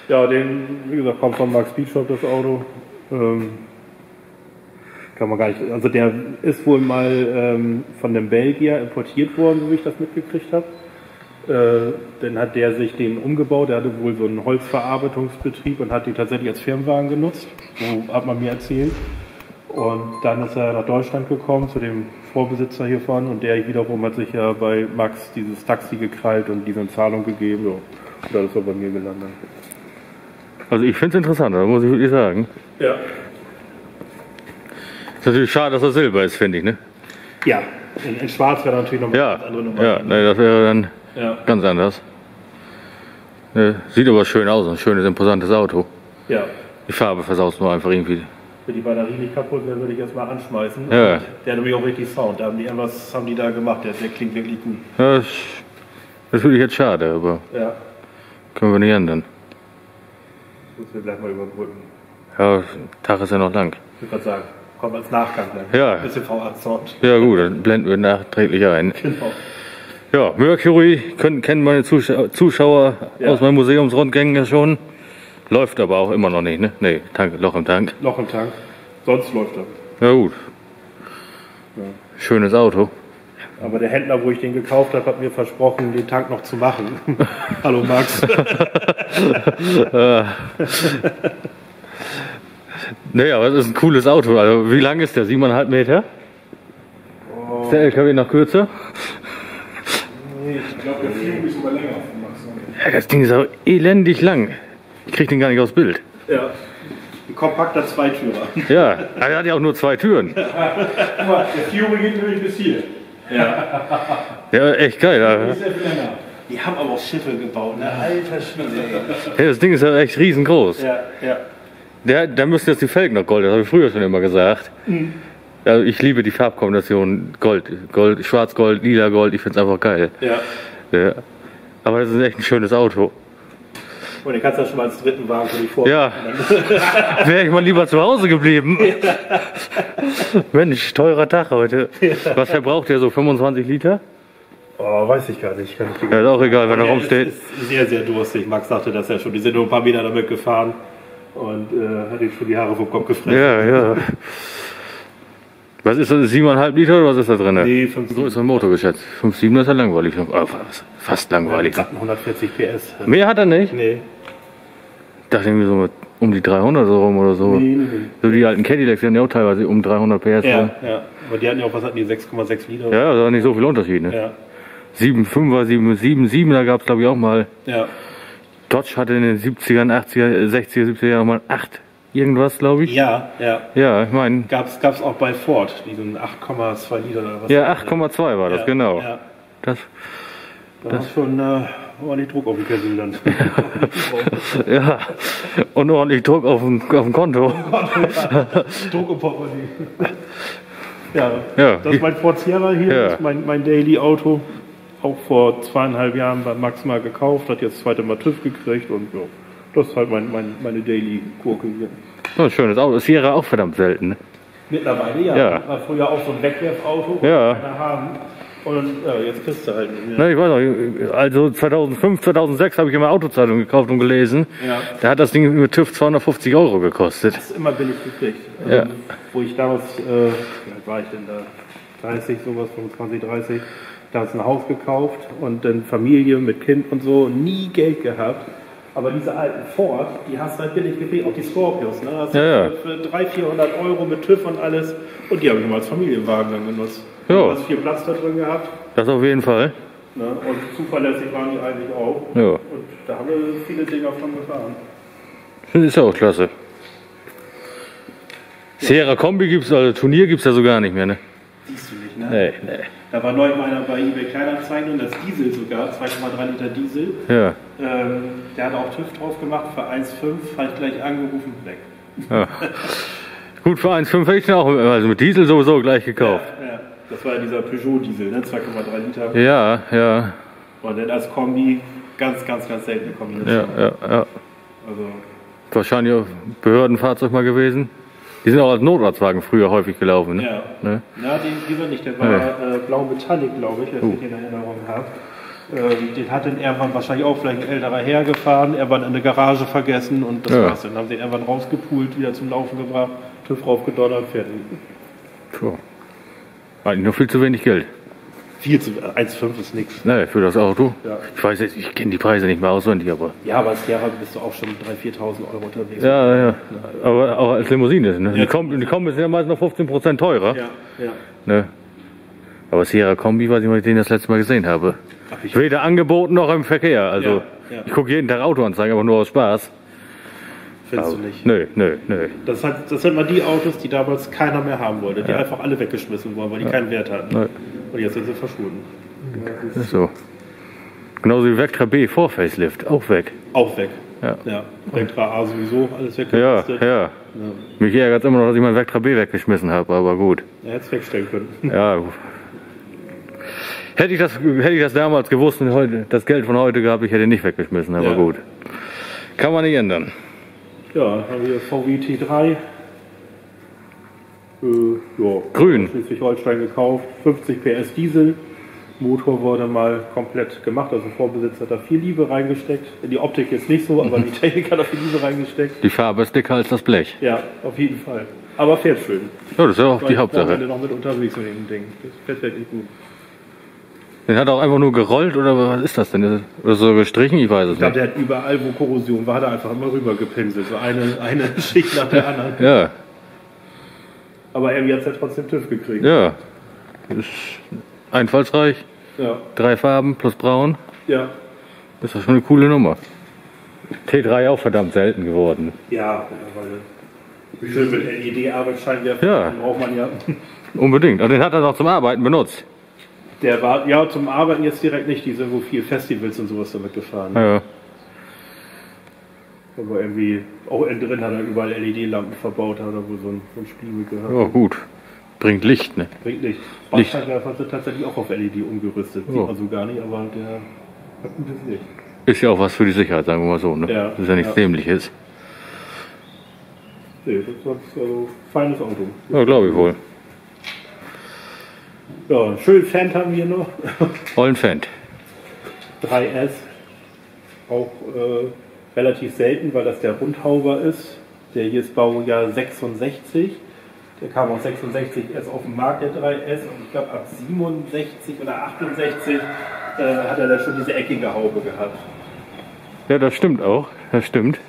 ja, den, wie gesagt, kommt von Max Speedshop das Auto. Kann man gar nicht, also der ist wohl mal von dem Belgier importiert worden, so wie ich das mitgekriegt habe. Dann hat der sich den umgebaut, der hatte wohl so einen Holzverarbeitungsbetrieb und hat den tatsächlich als Firmenwagen genutzt. So hat man mir erzählt. Und dann ist er nach Deutschland gekommen, zu dem Vorbesitzer hiervon, und der wiederum hat sich ja bei Max dieses Taxi gekrallt und diese Zahlung gegeben. So. Und dann ist er bei mir gelandet. Also ich finde es interessant, das muss ich wirklich sagen. Ja. Ist natürlich schade, dass er Silber ist, finde ich, ne? Ja, in Schwarz wäre natürlich noch ja eine andere Nummer. Ja, nee, das wäre dann ja ganz anders. Sieht aber schön aus, ein schönes, imposantes Auto. Ja. Die Farbe versaut nur einfach irgendwie. Wenn die Batterie nicht kaputt wäre, würde ich erstmal anschmeißen. Ja. Und der hat nämlich auch richtig Sound. Da haben die irgendwas haben die da gemacht, der klingt wirklich gut. Ja, das finde ich jetzt schade, aber ja können wir nicht ändern. Das müssen wir gleich mal überbrücken. Ja, der Tag ist ja noch lang. Ich würde gerade sagen, kommt als Nachgang dann. Ja. Ein bisschen V8-Sound. Ja gut, dann blenden wir nachträglich ein. Genau. Ja, Mercury kennen meine Zuschauer ja aus meinen Museumsrundgängen ja schon. Läuft aber auch immer noch nicht, ne? Nee, Loch im Tank. Loch im Tank. Sonst läuft er. Ja gut. Ja. Schönes Auto. Aber der Händler, wo ich den gekauft habe, hat mir versprochen, den Tank noch zu machen. Hallo Max. Naja, aber es ist ein cooles Auto. Also wie lang ist der? 7,5 Meter? Oh. Ist der LKW noch kürzer? Nee, ich glaube, der Flügel ist sogar länger auf. Ja, das Ding ist auch elendig lang. Ich krieg den gar nicht aufs Bild. Ja, ein kompakter Zweitürer. Ja, er hat ja auch nur 2 Türen. Guck mal, der Fiori geht nämlich bis hier. Ja, ja, echt geil. Ja. Die haben aber auch Schiffe gebaut, ne? Alter Schwede, ey. Ja, das Ding ist ja echt riesengroß. Ja, ja. Da müssen jetzt die Felgen noch Gold, das habe ich früher schon immer gesagt. Mhm. Also ich liebe die Farbkombination Gold, Schwarz-Gold, Lila-Gold, ich finde es einfach geil. Ja. Ja. Aber das ist echt ein schönes Auto. Und den kannst du ja schon mal als dritten Wagen für die Vorfahrt. Ja, wäre ich mal lieber zu Hause geblieben. Ja. Mensch, teurer Tag heute. Ja. Was verbraucht der so, 25 Liter? Oh, weiß ich gar nicht. Kann ich ja, ist auch egal, wenn er rumsteht. Ist sehr, sehr durstig. Max sagte das ja schon. Die sind nur ein paar Meter damit gefahren und hat ihm schon die Haare vom Kopf gefressen. Ja, ja. Was ist das, 7,5 Liter oder was ist da drin? Nee, 5,7. So ist ein Motor geschätzt. 5,7 ist ja langweilig. Fast langweilig. Ja, 140 PS. Mehr hat er nicht? Nee. Ich dachte irgendwie so mit um die 300 so rum oder so. Nee. So die alten Cadillacs, die hatten ja auch teilweise um 300 PS. Ja, ne? Ja. Aber die hatten ja auch, was hatten die, 6,6 Liter? Ja, da war nicht so viel Unterschied, ne? Ja. 7,5er, 7,7, da gab es glaube ich auch mal. Ja. Dodge hatte in den 70ern, 80er, 60er, 70er Jahren mal 8 irgendwas, glaube ich. Ja, ja. Ja, ich meine... Gab's auch bei Ford, diesen 8,2 Liter oder was? Ja, 8,2 war das, ja, genau. Ja. Das war schon... ordentlich Druck auf den Kessel dann. Ja, und ordentlich Druck auf dem Konto. Druck im Portemonnaie. Ja, ja, das ist mein Ford Sierra hier, ja. Das ist mein Daily-Auto. Auch vor 2,5 Jahren bei Max mal gekauft, hat jetzt das zweite Mal TÜV gekriegt und ja, das ist halt meine Daily-Gurke hier. So ein schönes Auto, Sierra auch verdammt selten. Mittlerweile ja, ja. War früher auch so ein Wegwerfauto, ja. Und ja, jetzt kriegst du halt nicht mehr. Na, ich weiß noch, also 2005, 2006 habe ich immer Autozeitung gekauft und gelesen. Ja. Da hat das Ding über TÜV 250 € gekostet. Das ist immer billig gekriegt. Ja. Wo ich damals, wie alt war ich denn da? 30, sowas, 25, 30. Da hast du ein Haus gekauft und dann Familie mit Kind und so, nie Geld gehabt. Aber diese alten Ford, die hast du halt billig gekriegt, auch die Scorpios, ne? Hast ja, ja. Für 300-400 € mit TÜV und alles. Und die habe ich mal als Familienwagen dann genutzt. Du hast viel Platz da drin gehabt. Das auf jeden Fall. Ne? Und zuverlässig waren die eigentlich auch. Ja. Und da haben wir viele Dinger von gefahren. Das ist ja auch klasse. Ja. Sierra Kombi gibt es, also Turnier gibt es ja so gar nicht mehr, ne? Siehst du nicht, ne? Nee, nee. Da war neu einer bei eBay Kleinanzeigen und das Diesel sogar, 2,3 Liter Diesel. Ja. Der hat auch TÜV drauf gemacht für 1,5, habe ich gleich angerufen, weg. Ja. Gut, für 1,5 hätte ich den auch also mit Diesel sowieso gleich gekauft. Ja, ja. Das war ja dieser Peugeot Diesel, ne? 2,3 Liter. Ja, ja. Und dann als Kombi, ganz, ganz, ganz seltene Kombination. Ja, ja, ja. Also. Wahrscheinlich auch Behördenfahrzeug mal gewesen. Die sind auch als Notarztwagen früher häufig gelaufen, ne? Ja, ne? Ja, den war nicht, der war ja. Blau Metallic, glaube ich, wenn ich den in Erinnerung habe. Den hat dann irgendwann wahrscheinlich auch vielleicht ein älterer hergefahren, irgendwann in eine Garage vergessen und das war's. Dann haben sie den irgendwann rausgepult, wieder zum Laufen gebracht, TÜV raufgedonnert, fertig. Tja, eigentlich noch viel zu wenig Geld. 1,5 ist nichts. Naja, für das Auto. Ja. Ich weiß jetzt, ich kenne die Preise nicht mehr auswendig, aber. Ja, aber als Sierra bist du auch schon 3.000-4.000 € unterwegs. Ja, ja. Aber auch als Limousine. Ne? Ja. Die Kombi ist ja meist noch 15% teurer. Ja, ja. Ne? Aber Sierra Kombi, weiß ich, weil ich den das letzte Mal gesehen habe. Ach, weder angeboten noch im Verkehr. Also, ja, ja. Ich gucke jeden Tag Autoanzeigen, aber nur aus Spaß. Findest du nicht? Nö, nö, nö. Das sind mal die Autos, die damals keiner mehr haben wollte. Die einfach alle weggeschmissen wurden, weil die keinen Wert hatten. Nö. Und jetzt sind sie verschwunden. Ja, so. Genauso wie Vectra B vor Facelift. Auch weg. Auch weg. Ja. Ja. Vectra A sowieso, alles weggeschmissen. Ja, ja, ja. Mich ärgert es immer noch, dass ich mein Vectra B weggeschmissen habe, aber gut. Ja, hätte es wegstellen können. Ja. Hätte ich das damals gewusst und heute, das Geld von heute gehabt, ich hätte ihn nicht weggeschmissen, aber gut. Kann man nicht ändern. Ja, haben wir VW T3. Ja, grün. Schleswig-Holstein gekauft, 50 PS Diesel. Motor wurde mal komplett gemacht, also Vorbesitzer hat da viel Liebe reingesteckt. Die Optik ist nicht so, aber die Technik hat da viel Liebe reingesteckt. Die Farbe ist dicker als das Blech. Ja, auf jeden Fall. Aber fährt schön. Ja, das ist ja auch die Hauptsache. Ich bin noch mit unterwegs mit dem Ding. Das fährt echt gut. Den hat er auch einfach nur gerollt oder was ist das denn? Oder so gestrichen? Ich weiß es nicht. Ich glaube, der hat überall, wo Korrosion war, hat er einfach immer rüber gepinselt. So eine Schicht nach der anderen. Ja. Aber irgendwie hat es ja trotzdem TÜV gekriegt. Ja. Ist einfallsreich. Ja. 3 Farben plus braun. Ja. Das ist schon eine coole Nummer. T3 auch verdammt selten geworden. Ja, weil wie schön mit LED-Arbeitsscheinwerfer braucht man ja. Unbedingt. Und den hat er noch zum Arbeiten benutzt. Der war, ja, zum Arbeiten jetzt direkt nicht, die sind wo viel Festivals und sowas damit gefahren. Ja. Aber irgendwie, auch innen drin hat er überall LED-Lampen verbaut, hat er wohl so ein Spiegel gehabt. Ja, gut. Bringt Licht, ne? Bringt Licht. Bausteinwerfer hat er tatsächlich auch auf LED umgerüstet. Sieht man so gar nicht, aber der hat gutes Licht. Ist ja auch was für die Sicherheit, sagen wir mal so, ne? Ja. Das ist ja nichts Dämliches. Nee, das ist also ein feines Auto. Ja, glaube ich wohl. Ja, schön Fendt haben wir noch. Ollen Fendt. 3S. Auch relativ selten, weil das der Rundhauber ist. Der hier ist Baujahr 66. Der kam auch 66 erst auf den Markt, der 3S. Und ich glaube, ab 67 oder 68 hat er da schon diese eckige Haube gehabt. Ja, das stimmt auch. Das stimmt.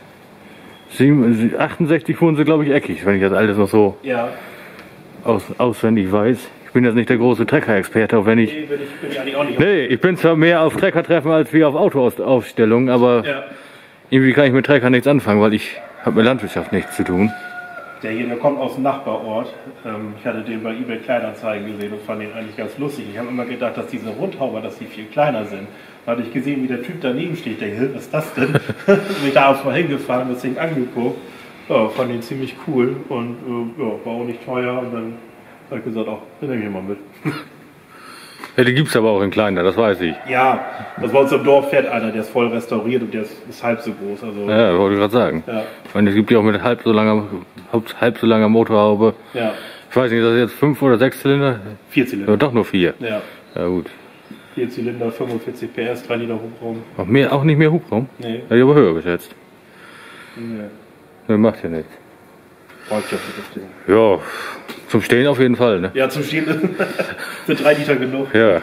68 wurden sie, glaube ich, eckig, wenn ich das alles noch so auswendig weiß. Ich bin jetzt nicht der große Trecker-Experte, auch wenn ich. Nee, bin ich eigentlich auch nicht. Nee, ich bin zwar mehr auf Trecker-Treffen als wie auf Autoaufstellungen, aber irgendwie kann ich mit Trecker nichts anfangen, weil ich habe mit Landwirtschaft nichts zu tun. Derjenige kommt aus dem Nachbarort. Ich hatte den bei eBay Kleinanzeigen gesehen und fand den eigentlich ganz lustig. Ich habe immer gedacht, dass diese Rundhauber, dass die viel kleiner sind. Da hatte ich gesehen, wie der Typ daneben steht. Ich denke, was ist das denn? Bin da auch hingefahren, das Ding angeguckt. Ja, fand den ziemlich cool und ja, war auch nicht teuer. Und dann habe ich gesagt, auch, den nehme ich mal mit. Ja, die gibt es aber auch in kleiner, das weiß ich. Ja, das bei uns im Dorf fährt einer, der ist voll restauriert und der ist halb so groß. Also, ja, wollte ich gerade sagen. Ja. Und es gibt die auch mit halb so langer Motorhaube. Ja. Ich weiß nicht, ist das jetzt 5 oder 6 Zylinder? 4 Zylinder. Ja, doch nur 4. Ja. Ja, gut. 4 Zylinder, 45 PS, 3 Liter Hubraum. Auch nicht mehr Hubraum? Nee. Hätte ich aber höher geschätzt. Nee. Nee, macht ja nichts. Braucht ja für das Ding. Ja. Zum Stehen auf jeden Fall, ne? Ja, zum Stehen für 3 Liter genug. Ja.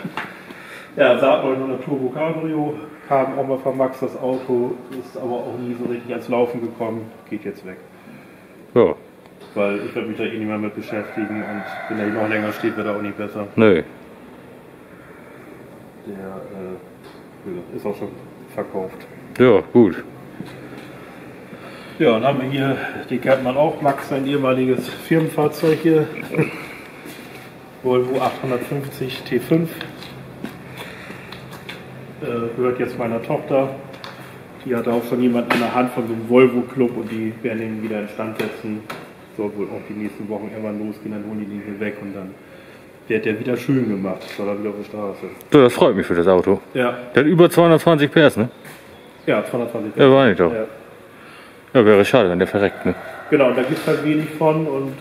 Ja, sah man nur eine Turbo Cabrio, kam auch mal von Max das Auto, ist aber auch nie so richtig ans Laufen gekommen, geht jetzt weg. Ja. Weil ich werde mich da eh nicht mehr mit beschäftigen und wenn er noch länger steht, wird er auch nicht besser. Nö. Der ist auch schon verkauft. Ja, gut. Ja, dann haben wir hier, die kennt man auch, Max, sein ehemaliges Firmenfahrzeug hier. Volvo 850 T5. Gehört jetzt meiner Tochter. Die hat auch von jemandem in der Hand von so einem Volvo-Club und die werden ihn wieder instand setzen. Soll wohl auch die nächsten Wochen irgendwann losgehen, dann holen die den hier weg und dann wird der wieder schön gemacht. Soll er wieder auf der Straße. So, das freut mich für das Auto. Ja. Der hat über 220 PS, ne? Ja, 220 PS. Ja, war ich doch. Ja. Ja, wäre schade, wenn der verreckt, ne? Genau, da gibt es halt wenig von und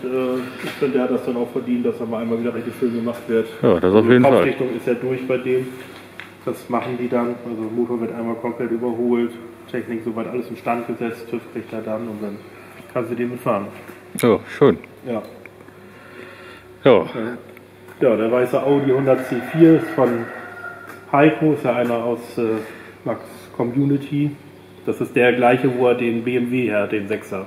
ich finde, der hat das dann auch verdient, dass er mal einmal wieder richtig schön gemacht wird. Ja, das auf jeden Fall. Die Kopfrichtung ist ja durch bei dem. Das machen die dann. Also der Motor wird einmal komplett überholt, Technik soweit alles in Stand gesetzt, TÜV kriegt er dann und dann kannst du den mitfahren. Ja, schön. Ja. Ja. Ja, der weiße Audi 100 C4 ist von Heiko, ist ja einer aus Max Community. Das ist der gleiche, wo er den BMW her, den 6er,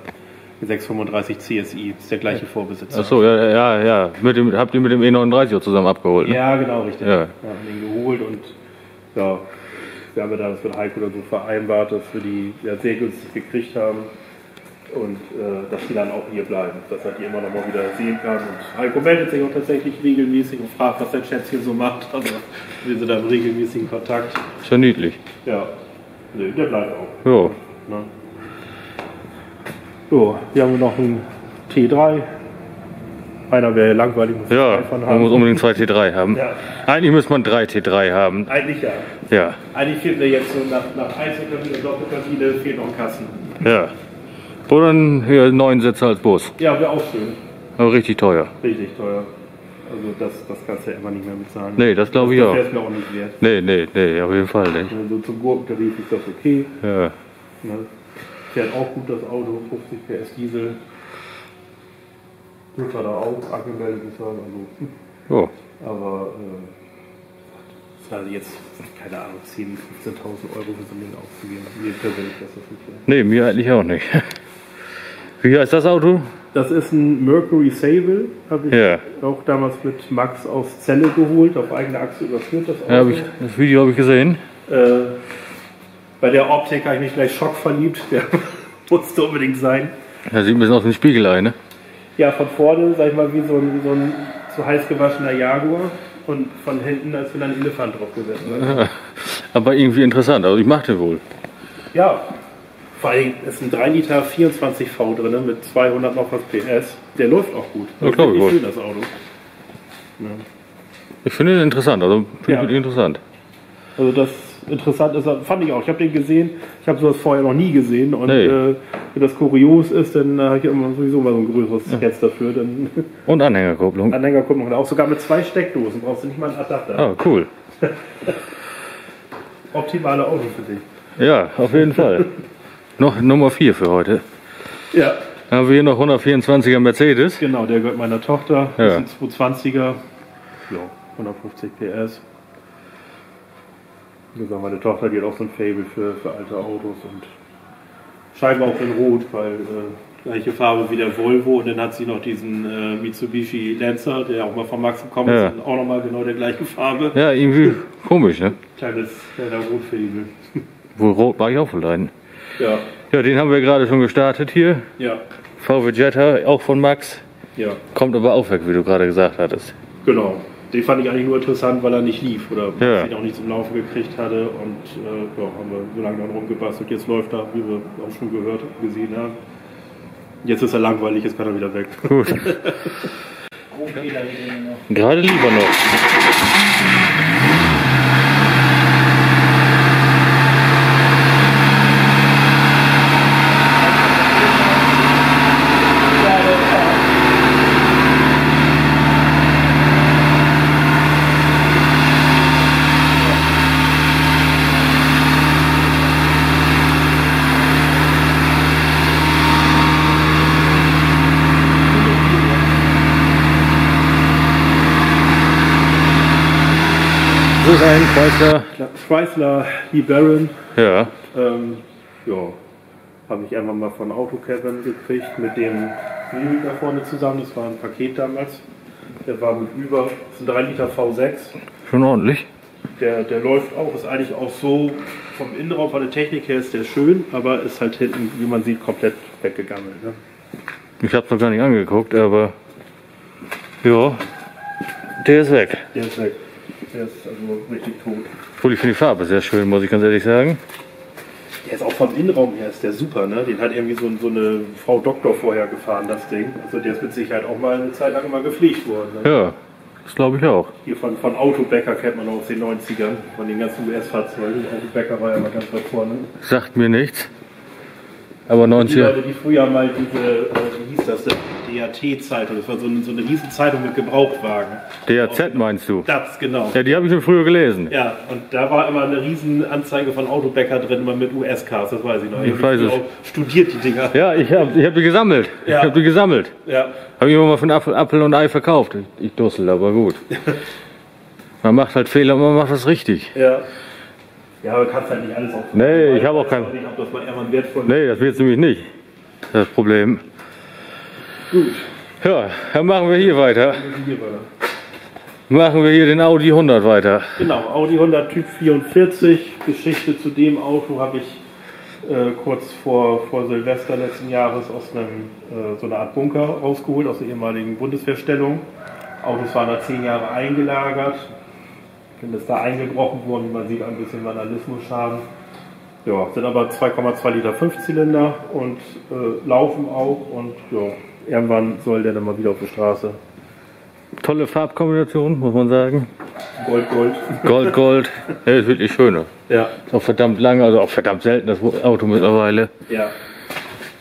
den 635 CSI, ist der gleiche Vorbesitzer. Achso, ja. Habt ihr mit dem E39 zusammen abgeholt? Ne? Ja, genau, richtig. Ja. Ja, haben den geholt und ja, wir haben da das mit Heiko oder so vereinbart, dass wir die ja sehr günstig gekriegt haben und dass die dann auch hier bleiben, dass er die immer noch mal wieder sehen kann. Und Heiko meldet sich auch tatsächlich regelmäßig und fragt, was der Schätzchen so macht. Also wir sind da im regelmäßigen Kontakt. Ist ja niedlich. Ja. Nee, der bleibt auch. Jo. Ne? So, hier haben wir noch einen T3. Einer wäre langweilig. Ja, man muss unbedingt 2 T3 haben. Ja. Eigentlich müsste man 3 T3 haben. Eigentlich ja. Ja. Eigentlich fehlt mir jetzt so nach Einzelkabine und Doppelkabine fehlt noch ein Kasten. Ja. Oder einen 9-Sitzer als Bus. Ja, wäre auch schön. Aber richtig teuer. Richtig teuer. Also das kannst du ja immer nicht mehr bezahlen. Nee, das glaube ich auch. Das ist mir auch nicht wert. Nee, auf jeden Fall nicht. Also zum Gurkentarif ist das okay. Ja. Ne? Fährt auch gut das Auto, 50 PS Diesel. Glück hat er auch angemeldet bezahlen. Also. Oh. Aber also jetzt, keine Ahnung, 10.000, 15.000 Euro für so ein Ding auszugeben. Mir persönlich das nicht wert. Nee, mir eigentlich auch nicht. Wie heißt das Auto? Das ist ein Mercury Sable, habe ich auch damals mit Max aus Celle geholt, auf eigene Achse überführt das Auto. Ja, das Video habe ich gesehen. Bei der Optik habe ich mich gleich schockverliebt, der musste unbedingt sein. Ja, sieht ein bisschen aus dem Spiegelei, ne? Ja, von vorne, sag ich mal, wie so ein zu heiß gewaschener Jaguar und von hinten, als wenn ein Elefant drauf gesetzt wird. Ja, aber irgendwie interessant, also ich mache den wohl. Ja. Vor allem ist ein 3 Liter 24V drin mit 200 noch was PS. Der läuft auch gut. Das ist wirklich schön, das Auto. Ja. Ich finde den interessant. Also finde ich interessant. Also das interessant ist, fand ich auch. Ich habe den gesehen. Ich habe sowas vorher noch nie gesehen. Und wenn das kurios ist, dann habe ich immer sowieso mal so ein größeres Herz dafür. Dann und Anhängerkupplung. Anhängerkupplung. Auch sogar mit 2 Steckdosen. Brauchst du nicht mal einen Adapter. Ah, cool. Optimale Auto für dich. Ja, auf jeden Fall. Noch Nummer 4 für heute. Ja. Dann haben wir hier noch 124er Mercedes. Genau, der gehört meiner Tochter. Das ist ein 220er. Ja, 150 PS. Wie gesagt, meine Tochter, die hat auch so ein Faible für alte Autos und scheinbar auch in Rot, weil gleiche Farbe wie der Volvo. Und dann hat sie noch diesen Mitsubishi Lancer, der auch mal von Max gekommen ist. Und auch nochmal genau der gleiche Farbe. Ja, irgendwie komisch, ne? Kleiner Rotfaible. Wo Rot war ich auch verleiden. Ja. Ja, den haben wir gerade schon gestartet hier. Ja. VW Jetta, auch von Max. Ja. Kommt aber auch weg, wie du gerade gesagt hattest. Genau. Den fand ich eigentlich nur interessant, weil er nicht lief oder ja, ihn auch nicht zum Laufen gekriegt hatte. Und ja, haben wir so lange dann rumgebastelt. Jetzt läuft er, wie wir auch schon gehört und gesehen haben. Jetzt ist er langweilig, jetzt kann er wieder weg. Gut. Gerade lieber noch. Ein Chrysler E-Baron. Ja. Ja. Habe ich einmal mal von Autocaravan gekriegt mit dem Mimik da vorne zusammen. Das war ein Paket damals. Der war mit über 3 Liter V6. Schon ordentlich. Der läuft auch, ist eigentlich auch so vom Innenraum, von der Technik her ist der schön, aber ist halt hinten, wie man sieht, komplett weggegammelt. Ne? Ich habe es noch gar nicht angeguckt, aber ja, der ist weg. Der ist weg. Der ist also richtig tot. Obwohl ich finde die Farbe sehr schön, muss ich ganz ehrlich sagen. Der ist auch vom Innenraum her ist der super, ne? Den hat irgendwie so eine Frau Doktor vorher gefahren, das Ding. Also der ist mit Sicherheit auch mal eine Zeit lang immer gepflegt worden. Ne? Ja, das glaube ich auch. Hier von Autobäcker kennt man auch aus den 90ern, von den ganzen US-Fahrzeugen. Autobäcker war ja mal ganz weit vorne. Sagt mir nichts. Aber 90er. Die Leute, die früher mal diese, wie hieß das denn? DAT-Zeitung, das war so eine riesen Zeitung mit Gebrauchtwagen. DAZ meinst du? Das, genau. Ja, die habe ich schon früher gelesen. Ja, und da war immer eine riesen Anzeige von Autobäcker drin, immer mit US-Cars, das weiß ich noch. Ich weiß es. Studiert die Dinger. Ja, ich hab die gesammelt. Ja. Ich habe die gesammelt. Ja. Habe ich immer mal von Apfel und Ei verkauft. Ich dussel, aber gut. Man macht halt Fehler, man macht was richtig. Ja. Ja, aber kannst halt nicht alles auf. Nee, ich habe auch keinen. Nee, das wird es nämlich nicht. Das ist das Problem. Gut. Ja, dann machen wir hier weiter. Machen wir hier den Audi 100 weiter. Genau, Audi 100 Typ 44. Geschichte zu dem Auto habe ich kurz vor Silvester letzten Jahres aus einem so einer Art Bunker rausgeholt, aus der ehemaligen Bundeswehrstellung. Autos waren da 10 Jahre eingelagert. Dann ist da eingebrochen worden, man sieht ein bisschen Vandalismusschaden. Ja, sind aber 2,2 Liter Fünfzylinder und laufen auch und ja, irgendwann soll der dann mal wieder auf die Straße. Tolle Farbkombination, muss man sagen. Gold, Gold. Gold, Gold. Ja, ist wirklich schöner. Ja. Ist auch verdammt lange, also auch verdammt selten das Auto mittlerweile. Ja.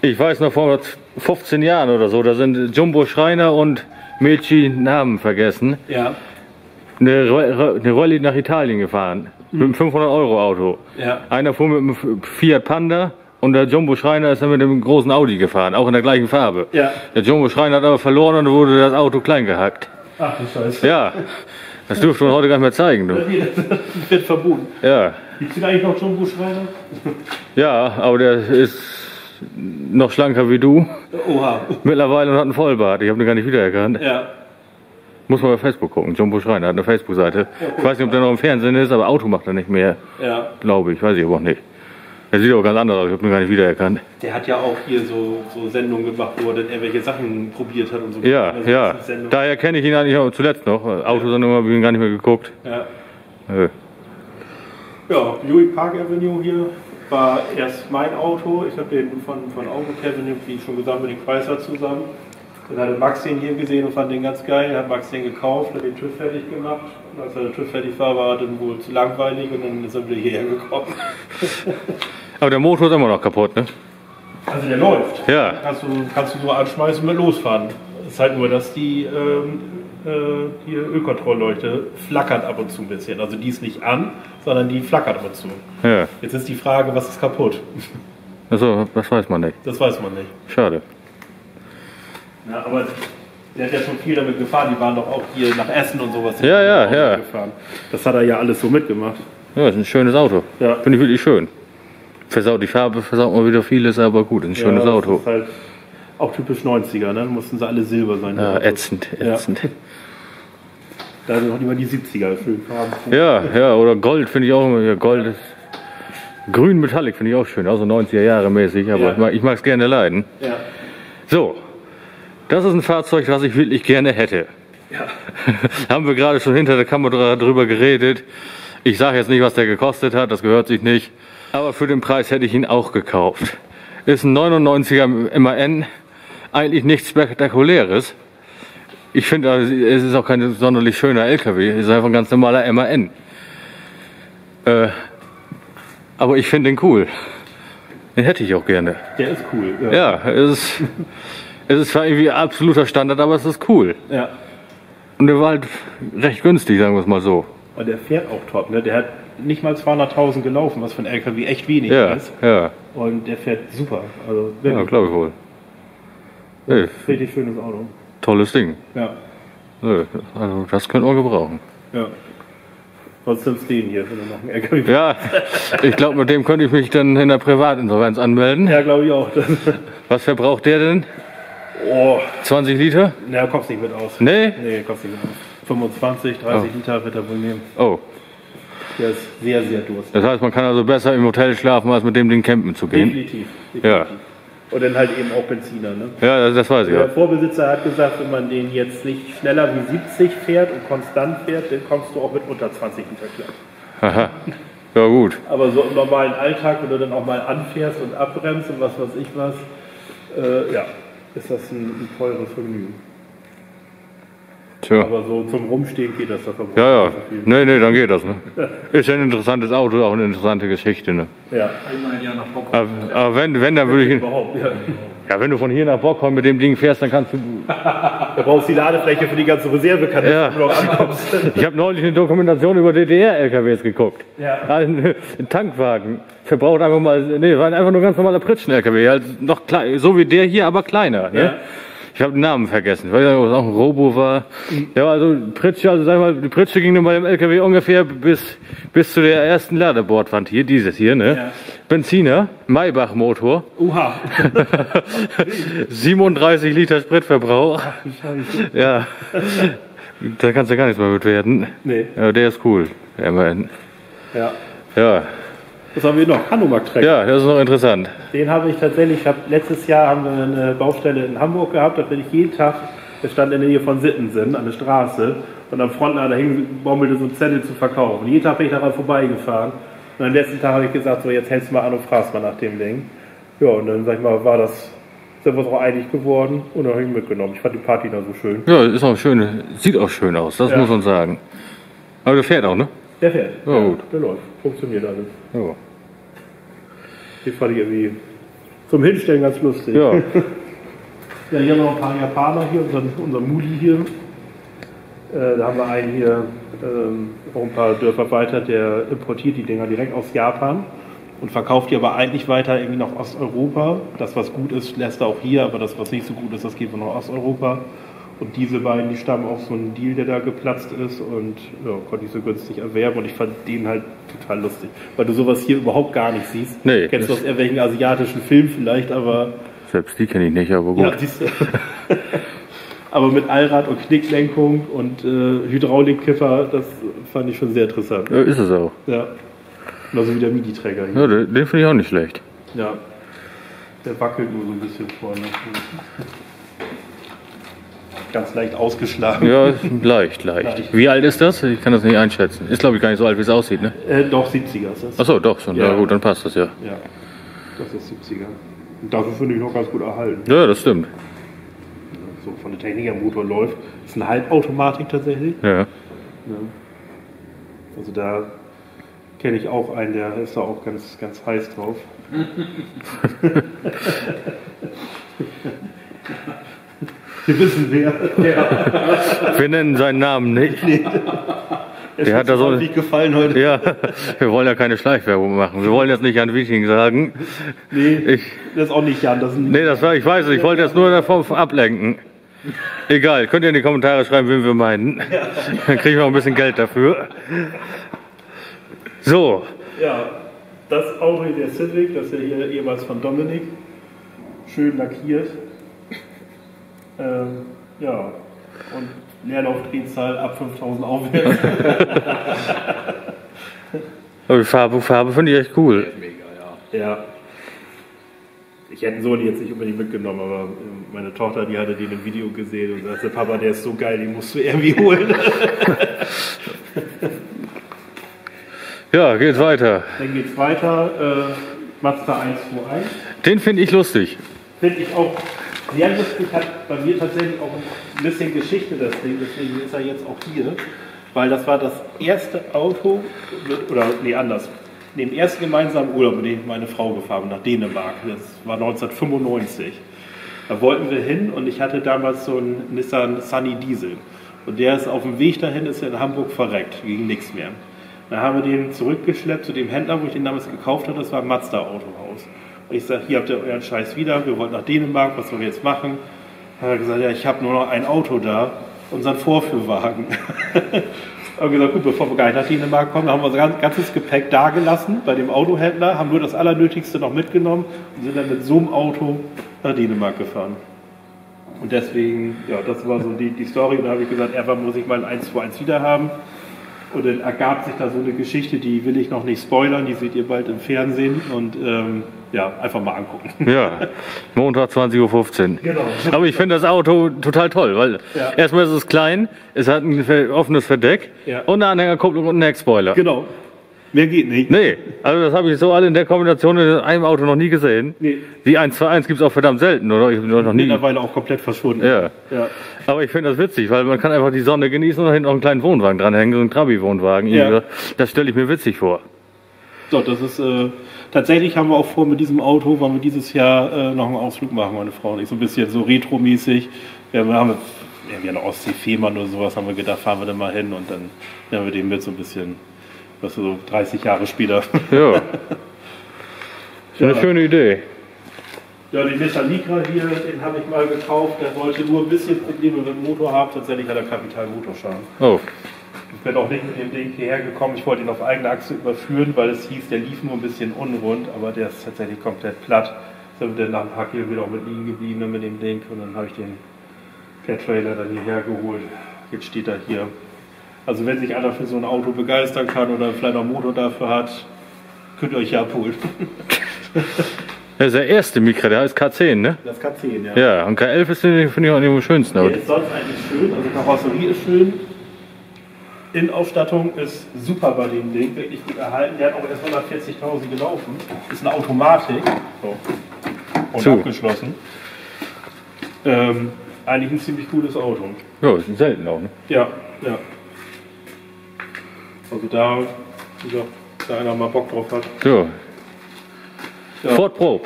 Ich weiß noch vor 15 Jahren oder so, da sind Jumbo Schreiner und Meci Namen vergessen. Ja. Eine Rallye nach Italien gefahren, mit einem 500-Euro-Auto. Ja. Einer fuhr mit einem Fiat Panda und der Jumbo Schreiner ist dann mit einem großen Audi gefahren, auch in der gleichen Farbe. Ja. Der Jumbo Schreiner hat aber verloren und wurde das Auto klein gehackt. Ach du Scheiße. Ja, das dürfte man heute gar nicht mehr zeigen. Du. Das wird verboten. Ja. Gibt es eigentlich noch Jumbo Schreiner? Ja, aber der ist noch schlanker wie du. Oha. Mittlerweile und hat einen Vollbart, ich habe den gar nicht wiedererkannt. Ja. Muss man bei Facebook gucken, Jumbo Schreiner hat eine Facebook-Seite. Ja, ich weiß nicht, ob der noch im Fernsehen ist, aber Auto macht er nicht mehr. Ja. Glaube ich, weiß ich aber auch nicht. Er sieht auch ganz anders aus, ich habe ihn gar nicht wiedererkannt. Der hat ja auch hier so Sendungen gemacht, wo er irgendwelche Sachen probiert hat und so. Ja, also ja. Daher kenne ich ihn eigentlich auch zuletzt noch. Autosendungen habe ich ihn gar nicht mehr geguckt. Ja. Ja, Buick Park Avenue hier war erst mein Auto. Ich habe den von Avenue, wie schon gesagt, mit dem Chrysler zusammen. Dann hatte Max den hier gesehen und fand den ganz geil, dann hat Max den gekauft, hat den TÜV fertig gemacht und als er den TÜV fertig war er dann wohl zu langweilig und dann ist er wieder hierher gekommen. Aber der Motor ist immer noch kaputt, ne? Also der läuft. Ja. Kannst du so anschmeißen und losfahren. Es ist halt nur, dass die Ölkontrollleuchte flackert ab und zu ein bisschen. Also die ist nicht an, sondern die flackert ab und zu. Ja. Jetzt ist die Frage, was ist kaputt? Achso, das weiß man nicht. Das weiß man nicht. Schade. Ja, aber der hat ja schon viel damit gefahren, die waren doch auch hier nach Essen und sowas. Ja, ja, ja. Das hat er ja alles so mitgemacht. Ja, ist ein schönes Auto. Ja. Finde ich wirklich schön. Versaut die Farbe, versaut mal wieder vieles, aber gut, ein schönes Auto. Das ist halt auch typisch 90er, ne? Mussten sie alle silber sein. Ja, ätzend, ätzend. Ja. Da sind auch immer die 70er schön Farben. Ja, ja, oder Gold finde ich auch immer. Gold ist. Grün Metallic finde ich auch schön, also 90er Jahre mäßig, aber ja, ich mag es gerne leiden. Ja. So, das ist ein Fahrzeug, das ich wirklich gerne hätte. Ja. Haben wir gerade schon hinter der Kamera drüber geredet. Ich sage jetzt nicht, was der gekostet hat, das gehört sich nicht. Aber für den Preis hätte ich ihn auch gekauft. Ist ein 99er MAN, eigentlich nichts Spektakuläres. Ich finde, es ist auch kein sonderlich schöner LKW, es ist einfach ein ganz normaler MAN. Aber ich finde den cool. Den hätte ich auch gerne. Der ist cool. Ja, ja, es ist zwar irgendwie absoluter Standard, aber es ist cool. Ja. Und der war halt recht günstig, sagen wir es mal so. Und der fährt auch top, ne? Der hat nicht mal 200.000 gelaufen, was für ein LKW echt wenig ist. Ja. Und der fährt super. Also ja, glaube ich wohl. Hey. Richtig schönes Auto. Tolles Ding. Ja. Also das könnte man gebrauchen. Ja. Sonst nimmst du den hier, wenn du noch einen LKW fährst. Ja, ich glaube, mit dem könnte ich mich dann in der Privatinsolvenz anmelden. Ja, glaube ich auch. Was verbraucht der denn? Oh. 20 Liter? Na, kommst nicht mit aus. Nee? Nee, kommst nicht mit aus. 25, 30 Liter wird er wohl nehmen. Oh. Der ist sehr, sehr durstig. Das heißt, man kann also besser im Hotel schlafen, als mit dem Ding campen zu gehen. Definitiv. Definitiv. Ja. Und dann halt eben auch Benziner, ne? Ja, das weiß ich ja. Der Vorbesitzer hat gesagt, wenn man den jetzt nicht schneller wie 70 fährt und konstant fährt, dann kommst du auch mit unter 20 Liter klar. Aha. Ja, gut. Aber so im normalen Alltag, wenn du dann auch mal anfährst und abbremst und was weiß ich was, ja, ist das ein teures Vergnügen. Tja. Aber so zum Rumstehen geht das doch. Ja, ja. Nee, dann geht das. Ne? Ist ja ein interessantes Auto, auch eine interessante Geschichte. Ne? Ja. Einmal ja nach Bock. Aber wenn dann würde ich. Ja, wenn du von hier nach Bockholm mit dem Ding fährst, dann kannst du. Du brauchst die Ladefläche für die ganze Reserve, kannst du noch ankommst. Ich habe neulich eine Dokumentation über DDR-LKWs geguckt. Ja. Ein Tankwagen. Verbraucht einfach mal. Nee, war einfach nur ein ganz normaler Pritschen-LKW. Halt noch klein, so wie der hier, aber kleiner. Ne? Ja. Ich habe den Namen vergessen, weil es auch ein Robo war. Der war also Pritsche, also sag ich mal, die Pritsche ging nur bei dem LKW ungefähr bis zu der ersten Ladebordwand hier, dieses hier, ne? Ja. Benziner, Maybach-Motor. Uha. 37 Liter Spritverbrauch. Ach, Scheiße. Ja. Da kannst du gar nichts mehr mit werden. Nee. Ja, der ist cool. Immerhin. Ja. Ja. Was haben wir noch? Hanomag-Trecker. Ja, das ist noch interessant. Den habe ich tatsächlich, letztes Jahr haben wir eine Baustelle in Hamburg gehabt, da bin ich jeden Tag, der stand in der Nähe von Sittensen an der Straße und am Frontlader hing, bommelte so ein Zettel zu verkaufen. Und jeden Tag bin ich daran vorbeigefahren und am letzten Tag habe ich gesagt, so jetzt hältst du mal an und fragst mal nach dem Ding. Ja, und dann sag ich mal, sind wir uns auch einig geworden und dann habe ich ihn mitgenommen. Ich fand die Party da so schön. Ja, ist auch schön, sieht auch schön aus, das muss man sagen. Aber der fährt auch, ne? Der fährt. Ja, gut. Der läuft, funktioniert alles. Ja. Die fand ich irgendwie zum Hinstellen ganz lustig. Ja, ja, hier haben wir noch ein paar Japaner hier, unser Mudi hier. Da haben wir einen hier, auch ein paar Dörfer weiter, der importiert die Dinger direkt aus Japan und verkauft die aber eigentlich weiter irgendwie nach Osteuropa. Das, was gut ist, lässt er auch hier, aber das, was nicht so gut ist, das geht wohl nach Osteuropa. Und diese beiden, die stammen auf so einen Deal, der da geplatzt ist und ja, konnte ich so günstig erwerben und ich fand den halt total lustig, weil du sowas hier überhaupt gar nicht siehst. Nee, kennst du aus irgendwelchen asiatischen Filmen vielleicht, aber... Selbst die kenne ich nicht, aber gut. Ja, siehst du. Aber mit Allrad und Knicklenkung und Hydraulikkipper, das fand ich schon sehr interessant. Ja, ist es auch. Ja, also wie der Midi-Träger hier. Ja, den finde ich auch nicht schlecht. Ja, der wackelt nur so ein bisschen vorne. Ganz leicht ausgeschlagen. Ja, leicht. Wie alt ist das? Ich kann das nicht einschätzen. Ist, glaube ich, gar nicht so alt, wie es aussieht, ne? Doch, 70er ist das. Achso, doch schon. Ja, ja, gut, dann passt das ja. Ja, das ist 70er. Und dafür finde ich noch ganz gut erhalten. Ja, das stimmt. So von der Technik, der Motor läuft. Das ist eine Halbautomatik tatsächlich. Ja. Also da kenne ich auch einen, der ist da auch ganz, ganz heiß drauf. Wir wissen wer. Ja. Wir nennen seinen Namen nicht. Nee. Der hat da so nicht gefallen heute. Ja, wir wollen ja keine Schleichwerbung machen. Wir wollen jetzt nicht Jan Wieting sagen. Nee, das ist auch nicht Jan. Das ist nicht ich weiß nicht. Ich wollte das nur davon ablenken. Egal, könnt ihr in die Kommentare schreiben, wen wir meinen. Ja. Dann kriegen wir auch ein bisschen Geld dafür. So. Ja, das ist auch hier der Civic. Das ist ja hier jeweils von Dominik. Schön lackiert. Ja, und Leerlaufdrehzahl ab 5000 aufwärts. Die Farbe finde ich echt cool. Ja, mega, ja. Ja. Ich hätte den Sohn jetzt nicht unbedingt mitgenommen, aber meine Tochter, die hatte den im Video gesehen und sagte, Papa, der ist so geil, den musst du irgendwie holen. Ja, geht's weiter. Dann geht's weiter. Mazda 121. Den finde ich lustig. Finde ich auch sehr lustig. Hat bei mir tatsächlich auch ein bisschen Geschichte, das Ding. Deswegen ist er jetzt auch hier. Weil das war das erste Auto, oder nee, anders. Dem ersten gemeinsamen Urlaub, mit dem ich meine Frau gefahren bin, nach Dänemark. Das war 1995. Da wollten wir hin und ich hatte damals so einen Nissan Sunny Diesel. Und der ist auf dem Weg dahin, ist in Hamburg verreckt, ging nichts mehr. Dann haben wir den zurückgeschleppt zu dem Händler, wo ich den damals gekauft habe, das war ein Mazda Autohaus. Und ich sage, hier habt ihr euren Scheiß wieder, wir wollten nach Dänemark, was sollen wir jetzt machen? Dann hat er gesagt, ja, ich habe nur noch ein Auto da, unseren Vorführwagen. Haben gesagt, gut, bevor wir gar nicht nach Dänemark kommen, haben wir unser ganzes Gepäck da gelassen bei dem Autohändler, haben nur das Allernötigste noch mitgenommen und sind dann mit so einem Auto nach Dänemark gefahren. Und deswegen, ja, das war so die Story. Und da habe ich gesagt, irgendwann muss ich mal ein 121 wieder haben. Und dann ergab sich da so eine Geschichte, die will ich noch nicht spoilern, die seht ihr bald im Fernsehen. Und ja, einfach mal angucken. Ja, Montag 20:15 Uhr. Genau. Aber ich finde das Auto total toll, weil ja, erstmal ist es klein, es hat ein offenes Verdeck, ja, und eine Anhängerkupplung und einen Heckspoiler. Genau. Mehr geht nicht. Nee, also das habe ich so alle in der Kombination in einem Auto noch nie gesehen. Nee. Die 121 gibt es auch verdammt selten, oder? Ich bin noch nie. Mittlerweile auch komplett verschwunden. Ja, ja. Aber ich finde das witzig, weil man kann einfach die Sonne genießen und da hinten auch einen kleinen Wohnwagen dranhängen, so einen Trabi-Wohnwagen. Ja. Das stelle ich mir witzig vor. So, das ist, tatsächlich haben wir auch vor, mit diesem Auto, wollen wir dieses Jahr noch einen Ausflug machen, meine Frau und ich. So ein bisschen so retromäßig. Wir haben eine Ostsee-Fehmarn oder sowas, haben wir gedacht, fahren wir dann mal hin und dann nehmen wir den mit so ein bisschen, was so 30 Jahre später. Ja. Ja. Eine schöne Idee. Ja, den Nissan Micra hier, den habe ich mal gekauft. Der sollte nur ein bisschen Probleme mit dem Motor haben. Tatsächlich hat er Kapitalmotorschaden. Oh. Ich bin auch nicht mit dem Ding hierher gekommen. Ich wollte ihn auf eigene Achse überführen, weil es hieß, der lief nur ein bisschen unrund, aber der ist tatsächlich komplett platt. Sind wir dann nach ein paar Kilometern auch mit liegen geblieben mit dem Ding und dann habe ich den per Trailer dann hierher geholt. Jetzt steht er hier. Also wenn sich einer für so ein Auto begeistern kann oder vielleicht auch einen Motor dafür hat, könnt ihr euch ja abholen. Das ist der erste Micra, der heißt K10, ne? Das ist K10, ja. Ja, und K11 ist, finde ich, auch am schönsten. Der ist sonst eigentlich schön, also Karosserie ist schön. Innenausstattung ist super bei dem Ding, wirklich gut erhalten. Der hat auch erst 140.000 gelaufen. Ist eine Automatik. So. Und abgeschlossen. Eigentlich ein ziemlich cooles Auto. Ja, ist ein selten auch, ne? Ja, ja. Also da, da einer mal Bock drauf hat. Ja. Ja. Ford Pro.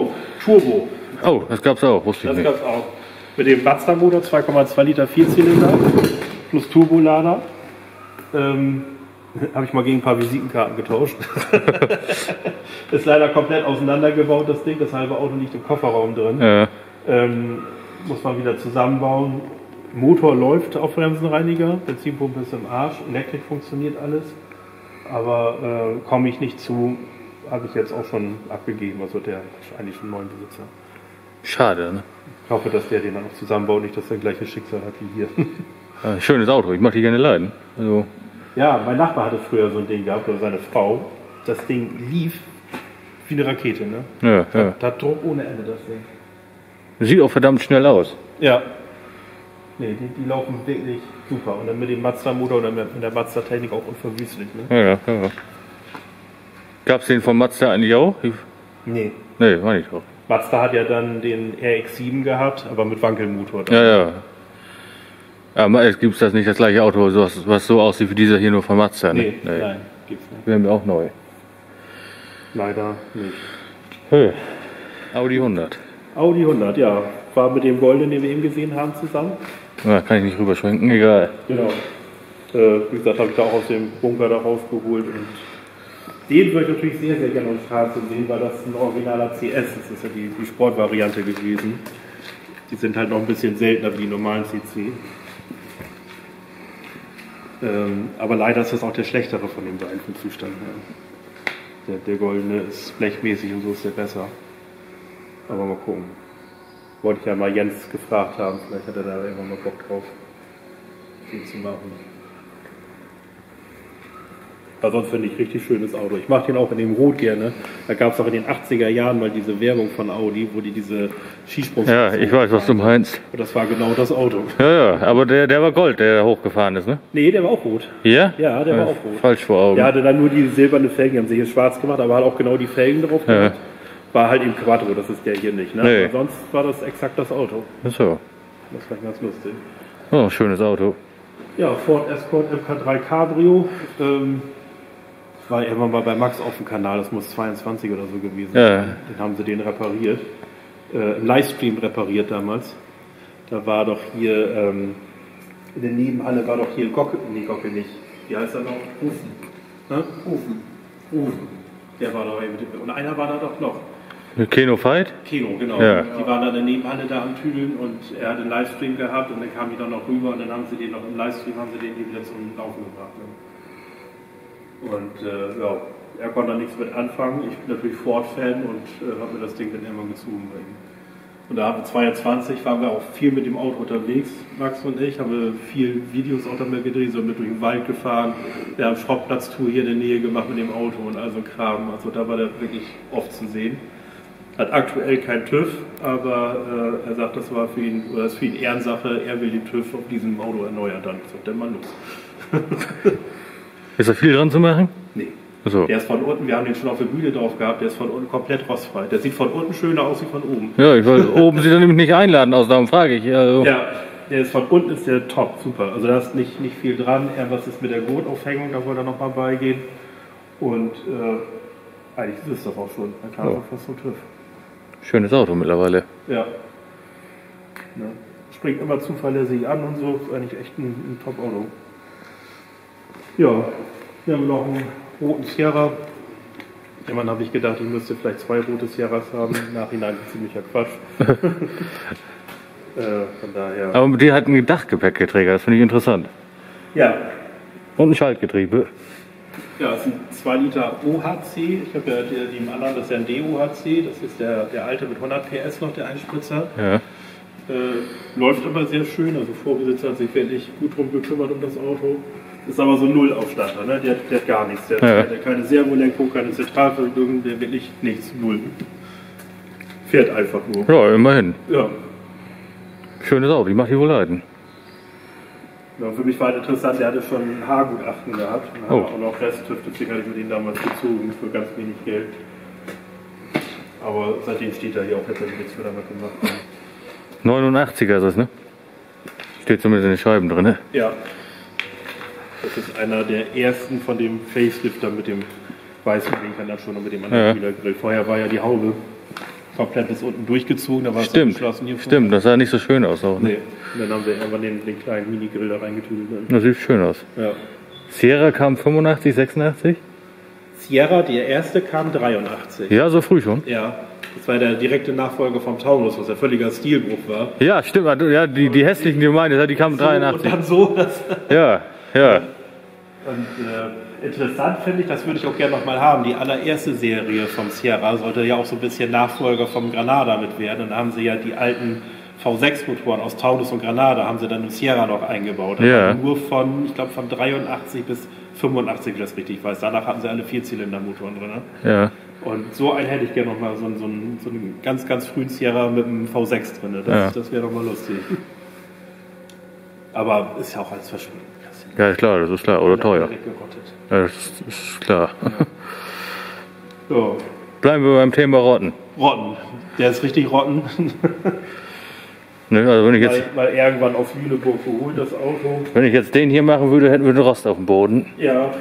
Turbo. Oh, das gab's auch, wusste ich nicht. Das gab's auch. Mit dem Mazda-Motor, 2,2 Liter Vierzylinder plus Turbolader. Habe ich mal gegen ein paar Visitenkarten getauscht. Ist leider komplett auseinandergebaut, das Ding. Das halbe Auto liegt im Kofferraum drin. Ja. Muss man wieder zusammenbauen. Motor läuft auf Bremsenreiniger, Benzinpumpe ist im Arsch, Elektrik funktioniert alles, aber komme ich nicht zu, habe ich jetzt auch schon abgegeben, also der ist eigentlich schon neuen Besitzer. Schade, ne? Ich hoffe, dass der den dann auch zusammenbaut, nicht, dass er gleiche Schicksal hat wie hier. Ja, schönes Auto, ich mache die gerne leiden. Also. Ja, mein Nachbar hatte früher so ein Ding gehabt, oder seine Frau, das Ding lief wie eine Rakete, ne? Ja, ja. Hat Druck ohne Ende, das Ding. Sieht auch verdammt schnell aus. Ja. Nee, die laufen wirklich super. Und dann mit dem Mazda-Motor oder mit der Mazda-Technik auch unverwüstlich. Ne? Ja, ja. Gab es den von Mazda eigentlich auch? Nee. Nee, war nicht auch. Mazda hat ja dann den RX-7 gehabt, aber mit Wankelmotor. Ja, ja. Aber es gibt das nicht, das gleiche Auto, was so aussieht wie dieser hier nur von Mazda. Ne? Nee, nein, gibt's nicht. Wir haben ja auch neu. Leider nicht. Hey. Audi 100. Audi 100, ja. War mit dem Golden, den wir eben gesehen haben, zusammen. Ja, kann ich nicht rüberschwenken, egal. Genau. Wie gesagt, habe ich da auch aus dem Bunker da rausgeholt. Und den würde ich natürlich sehr, sehr gerne auf der Straße sehen, weil das ein originaler CS. Das ist ja die Sportvariante gewesen. Die sind halt noch ein bisschen seltener wie die normalen CC. Aber leider ist das auch der schlechtere von den beiden vom Zustand her. Der Goldene ist blechmäßig und so ist der besser. Aber mal gucken. Wollte ich ja mal Jens gefragt haben, vielleicht hat er da irgendwann mal Bock drauf, viel zu machen. Weil sonst finde ich richtig schönes Auto. Ich mache den auch in dem Rot gerne. Da gab es auch in den 80er Jahren mal diese Werbung von Audi, wo die diese Skisprung... Ja, ich weiß, was du meinst. Und das war genau das Auto. Ja, ja, aber der war Gold, der hochgefahren ist, ne? Nee, der war auch rot. Ja? Ja, der war auch rot. Falsch vor Augen. Der hatte dann nur die silberne Felgen, die haben sich jetzt schwarz gemacht, aber hat auch genau die Felgen drauf gemacht. Ja. War halt im Quattro, das ist der hier nicht, ne? Nee. Sonst war das exakt das Auto. Ach so. Das war ganz lustig. Oh, schönes Auto. Ja, Ford Escort MK3 Cabrio. War irgendwann mal bei Max auf dem Kanal, das muss 22 oder so gewesen sein. Ja. Dann haben sie den repariert, im Livestream repariert damals. Da war doch hier, in der Nebenhalle war doch hier Gockel, nee, Gockel nicht, wie heißt er noch? Rufen. Ne? Rufen. Rufen. Der war doch eben, und einer war da doch noch. Keno Fight? Keno, genau. Ja. Die waren dann in der Nebenhalle da am Tüdeln und er hat einen Livestream gehabt und dann kamen die dann noch rüber und dann haben sie den noch im Livestream, haben sie den wieder zum Laufen gebracht. Ne? Und ja, er konnte da nichts mit anfangen. Ich bin natürlich Ford-Fan und habe mir das Ding dann immer gezogen. Und da haben wir 22, waren wir auch viel mit dem Auto unterwegs, Max und ich, haben wir viel Videos auch damit gedreht, sind mit durch den Wald gefahren, wir haben Schrottplatztour hier in der Nähe gemacht mit dem Auto und all so Kram. Also da war der wirklich oft zu sehen. Hat aktuell kein TÜV, aber er sagt, das war für ihn, oder das ist für ihn Ehrensache, er will den TÜV auf diesem Auto erneuern, dann sagt der Mann los. Ist da viel dran zu machen? Nee. So. Der ist von unten, wir haben den schon auf der Bühne drauf gehabt, der ist von unten komplett rostfrei. Der sieht von unten schöner aus wie von oben. Ja, ich wollte oben sieht er nämlich nicht einladen aus, darum frage ich. Also. Ja, der ist von unten ist der top, super. Also da ist nicht viel dran. Was ist mit der Gurtaufhängung, da wollte er nochmal beigehen. Und eigentlich ist es das auch schon. Dann kam er fast zum TÜV. Schönes Auto mittlerweile. Ja. Ja. Springt immer zuverlässig an und so, ist eigentlich echt ein Top-Auto. Ja, wir haben noch einen roten Sierra. Irgendwann habe ich gedacht, ich müsste vielleicht zwei rote Sierras haben. Im Nachhinein ziemlicher Quatsch. Von daher. Aber die hat einen Dachgepäckträger, das finde ich interessant. Ja. Und ein Schaltgetriebe. Ja, es sind 2 Liter OHC. Ich habe ja die im anderen, das ist ja ein DOHC. Das ist der alte mit 100 PS noch, der Einspritzer. Ja. Läuft aber sehr schön. Also Vorbesitzer hat sich wirklich gut drum gekümmert um das Auto. Ist aber so ein Nullaufstatter, ne? Der hat gar nichts. Der hat keine Servolenkung, keine Zentralverrückung, der wirklich nichts, null. Fährt einfach nur. Ja, immerhin. Ja. Schönes Auto, die macht die wohl leiden. Ja, für mich war das interessant, der hatte schon ein Haargutachten gehabt. Und auch noch Resttüfte, deswegen hatte ich mit ihm damals gezogen, für ganz wenig Geld. Aber seitdem steht er hier auch, hätte er nichts mehr damit gemacht. 89er ist das, ne? Steht zumindest in den Scheiben drin, ne? Ja. Das ist einer der ersten von dem Facelifter mit dem weißen Blinkernatschuh und mit dem anderen Kühlergrill. Vorher war ja die Haube komplett bis unten durchgezogen, da war es geschlossen. Stimmt, das sah nicht so schön aus auch. Ne? Nee. Und dann haben wir irgendwann den kleinen Minigrill da reingetüdelt. Das sieht schön aus. Ja. Sierra kam 85, 86? Sierra, der erste, kam 83. Ja, so früh schon. Ja. Das war der direkte Nachfolger vom Taunus, was ein völliger Stilbruch war. Ja, stimmt. Ja, die hässlichen, die du meinst, die kamen so 83. Und dann so. Ja. Ja. Und interessant finde ich, das würde ich auch gerne nochmal haben, die allererste Serie vom Sierra sollte ja auch so ein bisschen Nachfolger vom Granada mit werden. Und dann haben sie ja die alten V6-Motoren aus Taunus und Granada, haben sie dann im Sierra noch eingebaut. Ja. Nur von, ich glaube, von 83 bis 85, wenn ich das richtig weiß. Danach hatten sie alle Vierzylinder-Motoren drin. Ja. Und so einen hätte ich gerne nochmal, so einen ganz, ganz frühen Sierra mit einem V6 drin. Das wäre doch mal lustig. Aber ist ja auch alles verschwunden. Ja, klar, das ist klar. Oder teuer. Ja, das ist klar. Ja. So. Bleiben wir beim Thema Rotten. Rotten. Der ist richtig rotten. Ne, also wenn ich jetzt mal irgendwann auf Lüneburg geholt, das Auto. Wenn ich jetzt den hier machen würde, hätten wir den Rost auf dem Boden. Ja.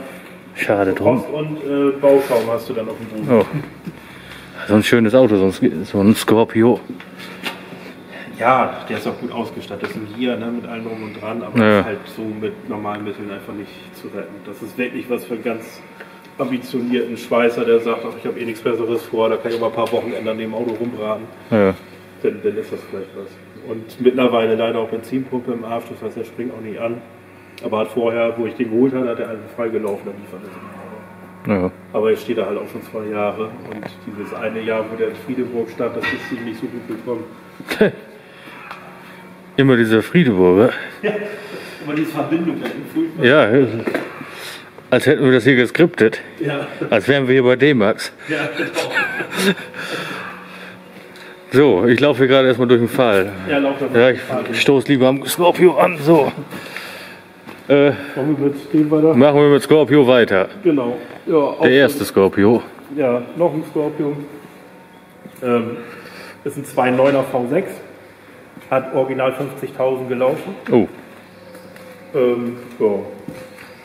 Schade drum. Rost und Bauschaum hast du dann auf dem Boden. Oh. So ein schönes Auto, so ein Scorpio. Ja, der ist auch gut ausgestattet. Das ist ein Gier, ne, mit allem drum und dran, aber ist halt so mit normalen Mitteln einfach nicht zu retten. Das ist wirklich was für einen ganz ambitionierten Schweißer, der sagt, ach, ich habe eh nichts Besseres vor, da kann ich auch mal ein paar Wochenenden an dem Auto rumbraten. Ja. Dann ist das vielleicht was. Und mittlerweile leider auch Benzinpumpe im Arsch, das heißt, der springt auch nicht an. Aber hat vorher, wo ich den geholt habe, hat er einen freigelaufenen Lieferant. Ja. Aber jetzt steht er halt auch schon 2 Jahre und dieses eine Jahr, wo der in Friedeburg stand, das ist ihm nicht so gut gekommen. Immer dieser Friedeburger. Ja, immer diese Verbindung. Ja, Als hätten wir das hier geskriptet. Ja. Als wären wir hier bei D-Max. Ja, genau. So, ich laufe hier gerade erstmal durch den Fall. Ja, lauf doch mal. Ja, ich stoße lieber am Scorpio an. So. Machen wir mit Scorpio weiter. Genau. Ja, der erste Scorpio. Ja, noch ein Scorpio. Ist ein 2.9er V6. Hat original 50.000 gelaufen. Oh. Ja.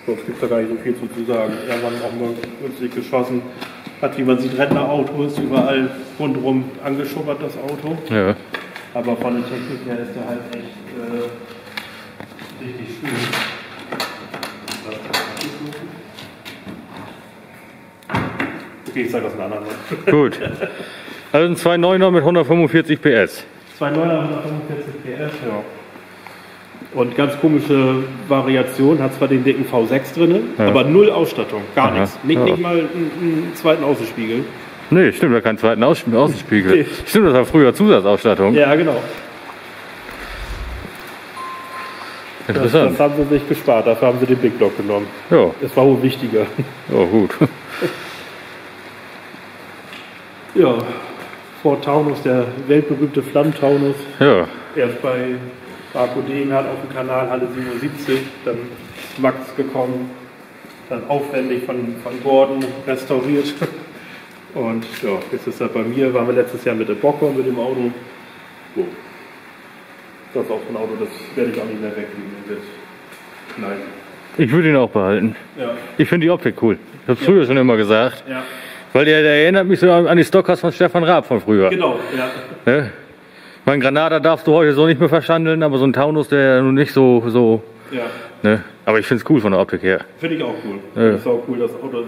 Sonst gibt es da gar nicht so viel zu sagen. Ja, man auch mal günstig geschossen. Hat, wie man sieht, Rentnerautos überall rundherum angeschubbert, das Auto. Ja. Aber von der Technik her ist der halt echt richtig schön. Okay, ich sage das in einer anderen Seite. Gut. Also ein 2.9er mit 145 PS. 2.9er mit 145 PS, ja. Und ganz komische Variation, hat zwar den dicken V6 drin, ja, aber null Ausstattung, gar nichts. Nicht mal einen zweiten Außenspiegel. Nee, stimmt, da keinen zweiten Außenspiegel. Nee. Stimmt, das war früher Zusatzausstattung. Ja, genau. Interessant. Das haben sie sich gespart, dafür haben sie den Big Block genommen. Ja. Das war wohl wichtiger. Oh, gut. Ja, Ford Taunus, der weltberühmte Flammtaunus. Ja. Erst bei Marco Degenhardt auf dem Kanal, Halle 77, dann ist Max gekommen, dann aufwendig von Gordon restauriert. Und ja, jetzt ist er bei mir, waren wir letztes Jahr mit der Bocker mit dem Auto. So. Das ist auch ein Auto, das werde ich auch nicht mehr weglegen. Nein. Ich würde ihn auch behalten. Ja. Ich finde die Optik cool. Ich habe es früher schon immer gesagt. Ja. Weil der erinnert mich so an die Stockers von Stefan Raab von früher. Genau, ja. Ne? Mein Granada darfst du heute so nicht mehr verschandeln, aber so ein Taunus, der nun nicht so ja. Ne? Aber ich finde es cool von der Optik her. Finde ich auch cool. Ja. Das ist auch cool, das Auto.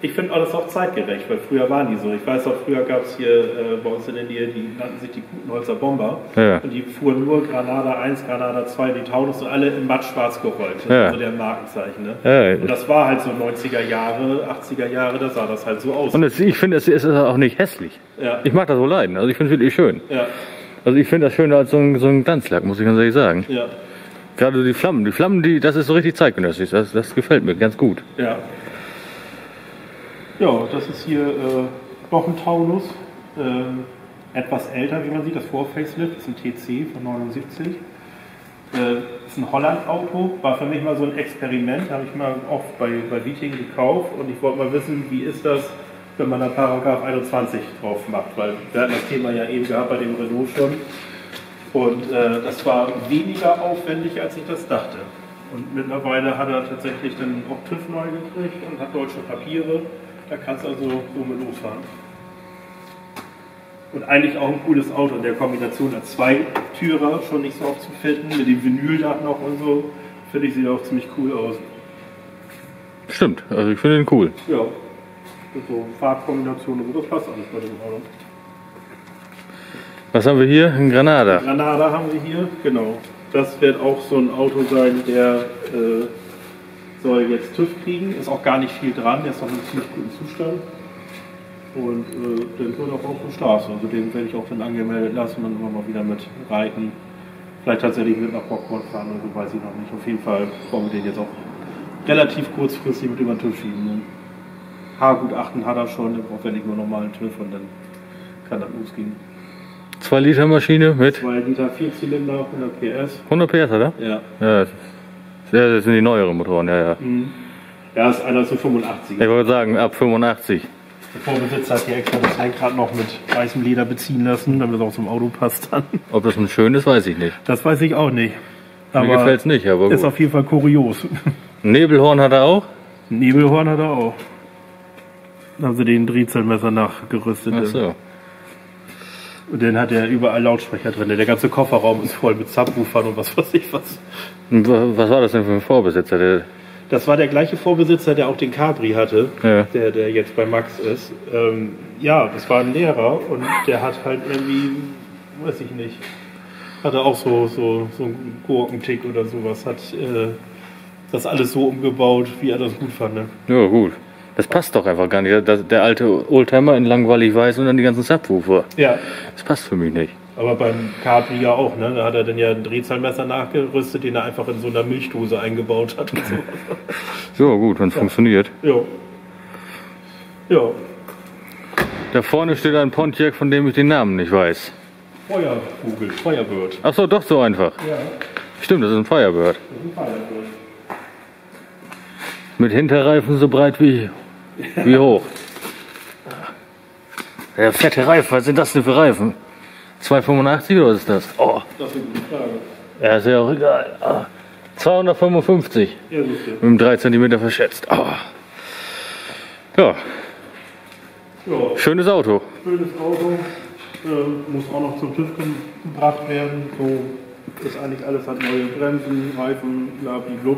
Ich finde alles auch zeitgerecht, weil früher waren die so. Ich weiß auch, früher gab es hier bei uns in der Nähe, die nannten sich die Gutenholzer Bomber. Ja. Und die fuhren nur Granada 1, Granada 2, die Taunus und alle in matt schwarz gerollt. Ja. Also der Markenzeichen. Ne? Ja. Und das war halt so 90er Jahre, 80er Jahre, da sah das halt so aus. Und ich finde, es ist auch nicht hässlich. Ja. Ich mag das so leiden. Also ich finde es wirklich schön. Ja. Also ich finde das schöner als so ein Glanzlack, muss ich ganz ehrlich sagen. Ja. Gerade die Flammen, das ist so richtig zeitgenössisch, das gefällt mir ganz gut. Ja, ja, das ist hier noch ein Taunus, etwas älter, wie man sieht, das Vorfacelift, ist ein TC von 79. Ist ein Holland-Auto, war für mich mal so ein Experiment, habe ich mal oft bei Wieting gekauft und ich wollte mal wissen, wie ist das, wenn man da Paragraph 21 drauf macht, weil wir hatten das Thema ja eben gehabt bei dem Renault schon und das war weniger aufwendig, als ich das dachte. Und mittlerweile hat er tatsächlich dann auch TÜV neu gekriegt und hat deutsche Papiere, da kannst du also so mit losfahren. Und eigentlich auch ein cooles Auto in der Kombination als Zweitürer, schon nicht so oft zu finden, mit dem Vinyldach noch und so, finde ich, sieht auch ziemlich cool aus. Stimmt, also ich finde den cool. Ja. So Farbkombinationen und so, das passt alles bei dem Auto. Was haben wir hier? Ein Granada. Granada haben wir hier, genau. Das wird auch so ein Auto sein, der soll jetzt TÜV kriegen. Ist auch gar nicht viel dran, der ist noch in einem ziemlich guten Zustand. Und der wird auch auf der Straße. Also den werde ich auch dann angemeldet lassen und immer mal wieder mit reiten. Vielleicht tatsächlich mit nach Bockhorn fahren oder so, weiß ich noch nicht. Auf jeden Fall wollen wir den jetzt auch relativ kurzfristig mit über den TÜV schieben. Ne? H-Gutachten hat er schon, dann braucht er nicht nur normalen TÜV und dann kann das losgehen. 2 Liter Maschine mit? 2 Liter, 4 Zylinder, 100 PS. 100 PS, oder? Ja. Ja, das sind die neueren Motoren, ja, ja. Mhm. Ja, das ist einer so 85er. Ich wollte sagen, ab 85. Der Vorbesitzer hat hier extra das Lenkrad noch mit weißem Leder beziehen lassen, damit es auch zum Auto passt dann. Ob das ein schön ist, weiß ich nicht. Das weiß ich auch nicht. Aber mir gefällt es nicht, aber gut. Ist auf jeden Fall kurios. Nebelhorn hat er auch? Nebelhorn hat er auch. Also den Drehzahlmesser nachgerüstet. Ach so. Und dann hat er überall Lautsprecher drin. Der ganze Kofferraum ist voll mit Subwoofern und was weiß ich was. Und was war das denn für ein Vorbesitzer? Das war der gleiche Vorbesitzer, der auch den Cabri hatte, ja, der jetzt bei Max ist. Ja, das war ein Lehrer und der hat halt irgendwie, weiß ich nicht, hatte auch so einen Gurkentick oder sowas. Hat das alles so umgebaut, wie er das gut fand. Ne? Ja, gut. Das passt doch einfach gar nicht. Der alte Oldtimer in langweilig weiß und dann die ganzen Subwoofer. Ja. Das passt für mich nicht. Aber beim Capri ja auch, ne? Da hat er dann ja ein Drehzahlmesser nachgerüstet, den er einfach in so einer Milchdose eingebaut hat und so. So, gut, wenn's funktioniert. Jo. Jo. Da vorne steht ein Pontiac, von dem ich den Namen nicht weiß. Feuerkugel, Firebird. Ach so, doch so einfach. Ja. Stimmt, das ist ein Firebird. Das ist ein Firebird. Mit Hinterreifen so breit wie hoch. Ja, fette Reifen, was sind das denn für Reifen? 285 oder was ist das? Oh. Das ist eine gute Frage. Ja, ist ja auch egal. Ah. 255. Ja, sicher. Mit einem 3 cm verschätzt. Oh. Ja. Ja. Schönes Auto. Schönes Auto. Muss auch noch zum TÜV gebracht werden. So ist eigentlich alles, hat neue Bremsen, Reifen, blablabla.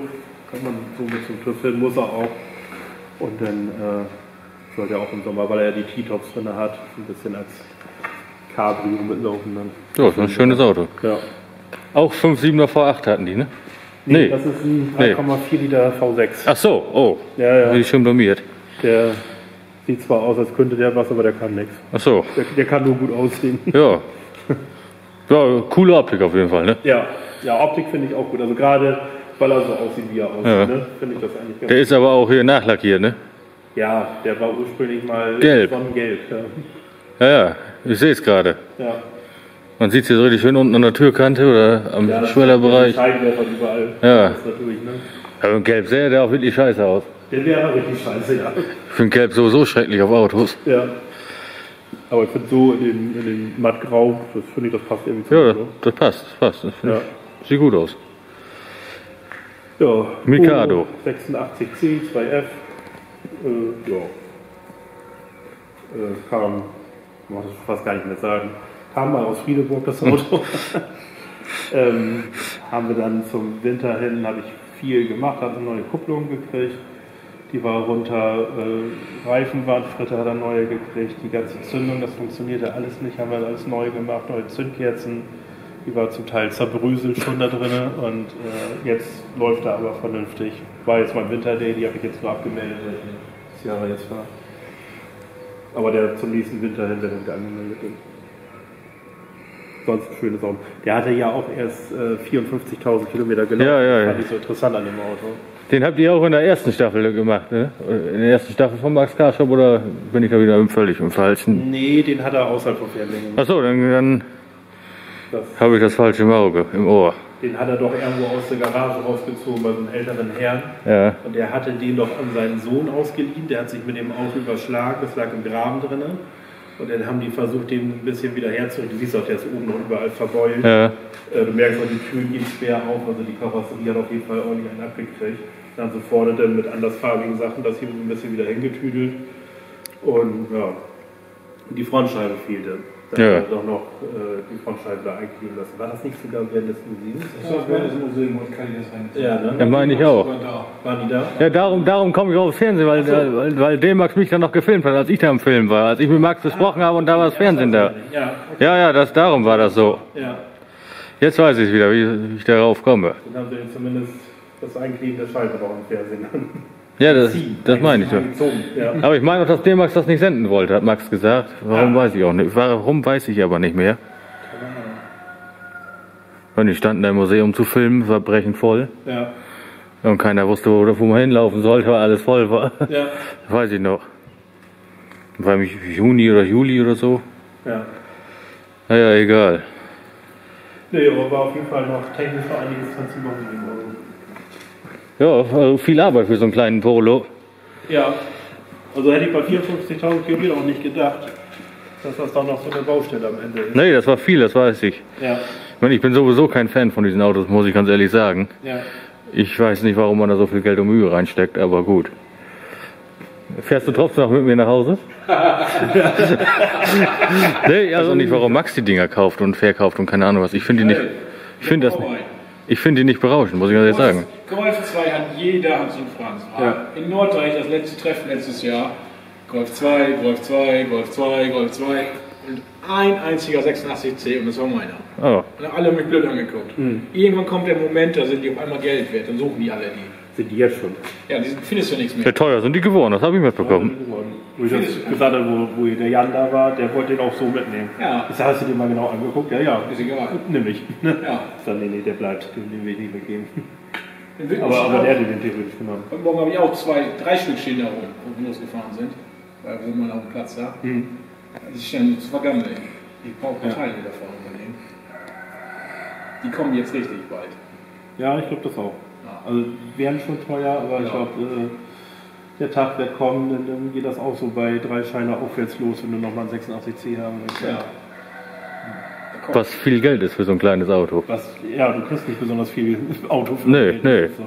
Kann man so mit zum TÜV hin, muss er auch. Und dann sollte er auch im Sommer, weil er ja die T-Tops drin hat, ein bisschen als Cabrio mitlaufen dann. Ja, das ist ein schönes Auto. Ja. Auch 5,7er V8 hatten die, ne? Nee, das ist ein 3,4 Liter V6. Ach so, oh. Ja, ja. Bin ich schon blamiert. Der sieht zwar aus, als könnte der was, aber der kann nichts. Ach so. Der kann nur gut aussehen. Ja. Ja, coole Optik auf jeden Fall, ne? Ja, ja, Optik finde ich auch gut. Also gerade, weil er so aussieht, wie er aussieht, ja, ne? Finde ich das eigentlich ganz. Der ist aber auch hier nachlackiert, ne? Ja, der war ursprünglich mal gelb. Sonnengelb. Ja, ja, ja, ich sehe es gerade. Ja. Man sieht es hier richtig schön unten an der Türkante oder am Schwellerbereich. Ja, Scheinwerfer überall. Ja. Das ist natürlich, ne? Aber ein Gelb sähe der auch wirklich scheiße aus. Der wäre auch richtig scheiße, ja. Ich finde Gelb sowieso schrecklich auf Autos. Ja. Aber ich finde so in dem Mattgrau, das finde ich, das passt irgendwie zu. Ja, das passt, das passt. Das ja. Sieht gut aus. Ja. Mikado. 86C, 2F. Ja. Kam, ich muss das fast gar nicht mehr sagen, kam mal aus Friedeburg das Auto. Haben wir dann zum Winter hin, habe ich viel gemacht, habe eine neue Kupplung gekriegt, die war runter, Reifen waren fritter, hat er neue gekriegt, die ganze Zündung, das funktionierte alles nicht, haben wir alles neu gemacht, neue Zündkerzen, die war zum Teil zerbröselt schon da drin und jetzt läuft er aber vernünftig. War jetzt mein Winterday, die habe ich jetzt nur abgemeldet, weil das Jahr jetzt war. Aber der zum nächsten Winter hin, der wird angemeldet. Sonst ein schönes Auto. Der hatte ja auch erst 54.000 Kilometer gelaufen. Ja, ja, ja. Das fand ich so interessant an dem Auto. Den habt ihr auch in der ersten Staffel gemacht, ne? In der ersten Staffel von Max Speedshop, oder bin ich da wieder völlig im Falschen? Nee, den hat er außerhalb von Fernlingen gemacht. Achso, dann habe ich das falsche im Auge, im Ohr. Den hat er doch irgendwo aus der Garage rausgezogen bei so einem älteren Herrn. Ja. Und er hatte den doch an seinen Sohn ausgeliehen. Der hat sich mit dem Auto überschlagen. Das lag im Graben drin. Und dann haben die versucht, den ein bisschen wieder herzurichten. Du siehst auch, der ist oben noch überall verbeult. Ja. Du merkst auch, die Türen gehen schwer auf. Also die Karosserie hat auf jeden Fall ordentlich einen abgekriegt. Dann so vorne dann mit andersfarbigen Sachen das hier ein bisschen wieder hingetüdelt. Und ja, die Frontscheibe fehlte. Da ja. Hat er doch noch die Frontscheibe da eingegeben lassen. War das nicht sogar während des Museums? Ja, das während des Museums kann ich das reinziehen. Ja, ne? Ja, meine ich auch. Waren die da? Ja, darum komme ich auch aufs Fernsehen, weil, so. weil der Max mich dann noch gefilmt hat, als ich da im Film war. Als ich mit Max gesprochen habe und da war das Fernsehen da. Ja, okay. Ja, das, darum war das so. Ja. Jetzt weiß ich wieder, wie ich darauf komme. Dann haben sie zumindest das Einkleben der Scheibe auch im Fernsehen. Ja, das meine ich doch. Ja. Aber ich meine auch, dass D-Max das nicht senden wollte, hat Max gesagt. Warum weiß ich auch nicht. Warum weiß ich aber nicht mehr. Und die standen da im Museum zu filmen, war brechend voll. Ja. Und keiner wusste, wo man hinlaufen sollte, weil alles voll war. Ja. Weiß ich noch. War im Juni oder Juli oder so. Ja. Naja, egal. Nee, aber war auf jeden Fall noch technisch für einiges dran zu machen. Ja, viel Arbeit für so einen kleinen Polo. Ja, also hätte ich bei 54.000 Kilometern auch nicht gedacht, dass das doch noch so eine Baustelle am Ende ist. Nee, das war viel, das weiß ich. Ja. Ich meine, ich bin sowieso kein Fan von diesen Autos, muss ich ganz ehrlich sagen. Ja. Ich weiß nicht, warum man da so viel Geld und Mühe reinsteckt, aber gut. Fährst du trotzdem noch mit mir nach Hause? Nee, also nicht, warum Max die Dinger kauft und verkauft und keine Ahnung was. Ich finde die nicht. Ich finde das nicht. Ich finde die nicht berauschend, muss ich ganz ehrlich sagen. Golf 2 hat jeder Hans und Franz. Ja. In Norddeich das letzte Treffen letztes Jahr. Golf 2, Golf 2, Golf 2, Golf 2. Und ein einziger 86C und das war meiner. Oh. Und alle haben mich blöd angeguckt. Hm. Irgendwann kommt der Moment, da sind die auf einmal Geld wert. Dann suchen die alle die. Sind die jetzt schon? Ja, die findest du nichts mehr. Sehr teuer sind die geworden, das habe ich mitbekommen. Wo ich das gesagt habe, wo der Jan da war, der wollte den auch so mitnehmen. Ja. Ich sage, hast du den mal genau angeguckt? Ja, ja. Ist egal. Nimm ich. Ja. Ich sage, nee, der bleibt. Den will ich nicht mitgeben. Aber der hat den theoretisch genommen. Heute Morgen habe ich auch drei Stück stehen da oben, wo wir losgefahren sind. Weil wir mal auf dem Platz da. Hm. Das ist ja nur zu vergangen. Ich brauche keine Teile davon übernehmen. Die kommen jetzt richtig bald. Ja, ich glaube das auch. Ja. Also die wären schon teuer, aber ich glaube, der Tag wird kommen, dann geht das auch so bei 3 Scheiner aufwärts los, wenn du nochmal einen 86C haben willst. Ja. Was viel Geld ist für so ein kleines Auto. Ja, du kriegst nicht besonders viel Auto für Geld. Nee. So.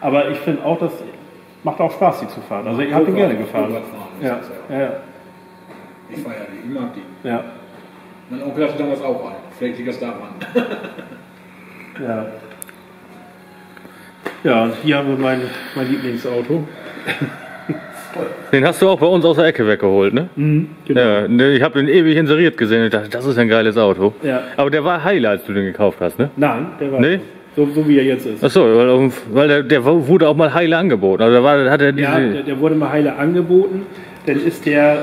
Aber ich finde auch, das macht auch Spaß, die zu fahren. Also ich habe den gerne gefahren. Ich feiere die, ich mag die. Ja. Mein Onkel hatte damals auch einen. Vielleicht liegt das daran. Ja. Ja, und hier haben wir mein Lieblingsauto. Den hast du auch bei uns aus der Ecke weggeholt, ne? Mhm, genau. Ja, ich habe den ewig inseriert gesehen und dachte, das ist ein geiles Auto. Ja. Aber der war heiler, als du den gekauft hast, ne? Nein, der war so wie er jetzt ist. Achso, weil der wurde auch mal heiler angeboten. Also der wurde mal heiler angeboten, dann ist der...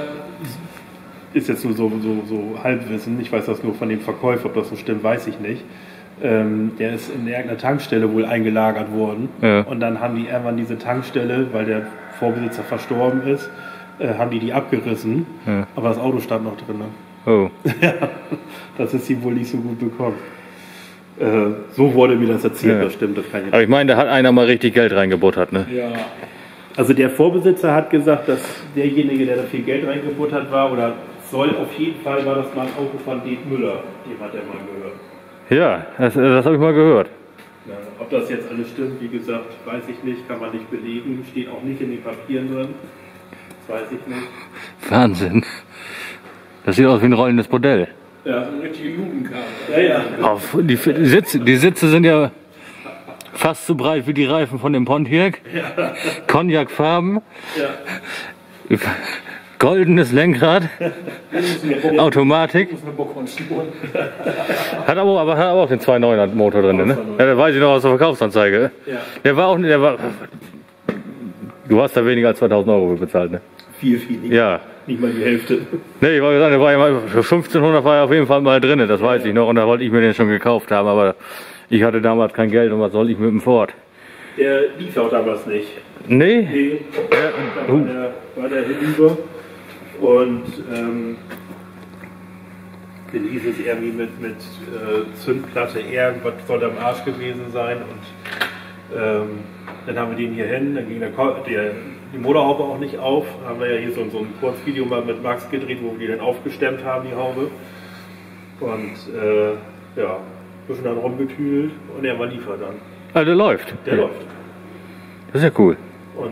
Ist jetzt nur so Halbwissen, ich weiß das nur von dem Verkäufer, ob das so stimmt, weiß ich nicht. Der ist in irgendeiner Tankstelle wohl eingelagert worden. Ja. Und dann haben die irgendwann diese Tankstelle, weil der Vorbesitzer verstorben ist, haben die abgerissen. Ja. Aber das Auto stand noch drin. Oh. Das ist ihm wohl nicht so gut bekommen. So wurde mir das erzählt, das stimmt. Das kann ich nicht. Aber ich meine, da hat einer mal richtig Geld reingebuttert, ne? Ja. Also der Vorbesitzer hat gesagt, dass derjenige, der da viel Geld reingebuttert war, oder soll auf jeden Fall, war das mal ein Auto von Diet Müller. Dem hat er mal gehört. Ja, das habe ich mal gehört. Ja, ob das jetzt alles stimmt, wie gesagt, weiß ich nicht, kann man nicht belegen. Steht auch nicht in den Papieren drin. Das weiß ich nicht. Wahnsinn. Das sieht aus wie ein rollendes Modell. Ja, so eine richtige Jugendkarte. Ja, ja. Die Sitze sind ja fast so breit wie die Reifen von dem Pontiac. Ja. Cognac-Farben. Ja. Goldenes Lenkrad, Automatik, hat aber auch den 2.9er Motor drin, ne? Ja, das weiß ich noch aus der Verkaufsanzeige. Ja. Der war auch nicht, du hast da weniger als 2.000 € bezahlt, ne? Viel weniger. Ja. Nicht mal die Hälfte. Ne, ich wollte sagen, der war ja mal, für 1.500 war er auf jeden Fall mal drin, das weiß ich noch, und da wollte ich mir den schon gekauft haben, aber ich hatte damals kein Geld und was soll ich mit dem Ford? Der lief auch damals nicht. Nee? Nee. Da war der hinüber. Und dann hieß es irgendwie mit Zündplatte, irgendwas soll am Arsch gewesen sein. Und dann haben wir den hier hin, dann ging die Motorhaube auch nicht auf. Dann haben wir ja hier so ein Kurzvideo mal mit Max gedreht, wo wir die dann aufgestemmt haben, die Haube. Und ein bisschen dann rumgetüdelt und er war liefer dann. Also der läuft? Der läuft. Das ist ja cool. Und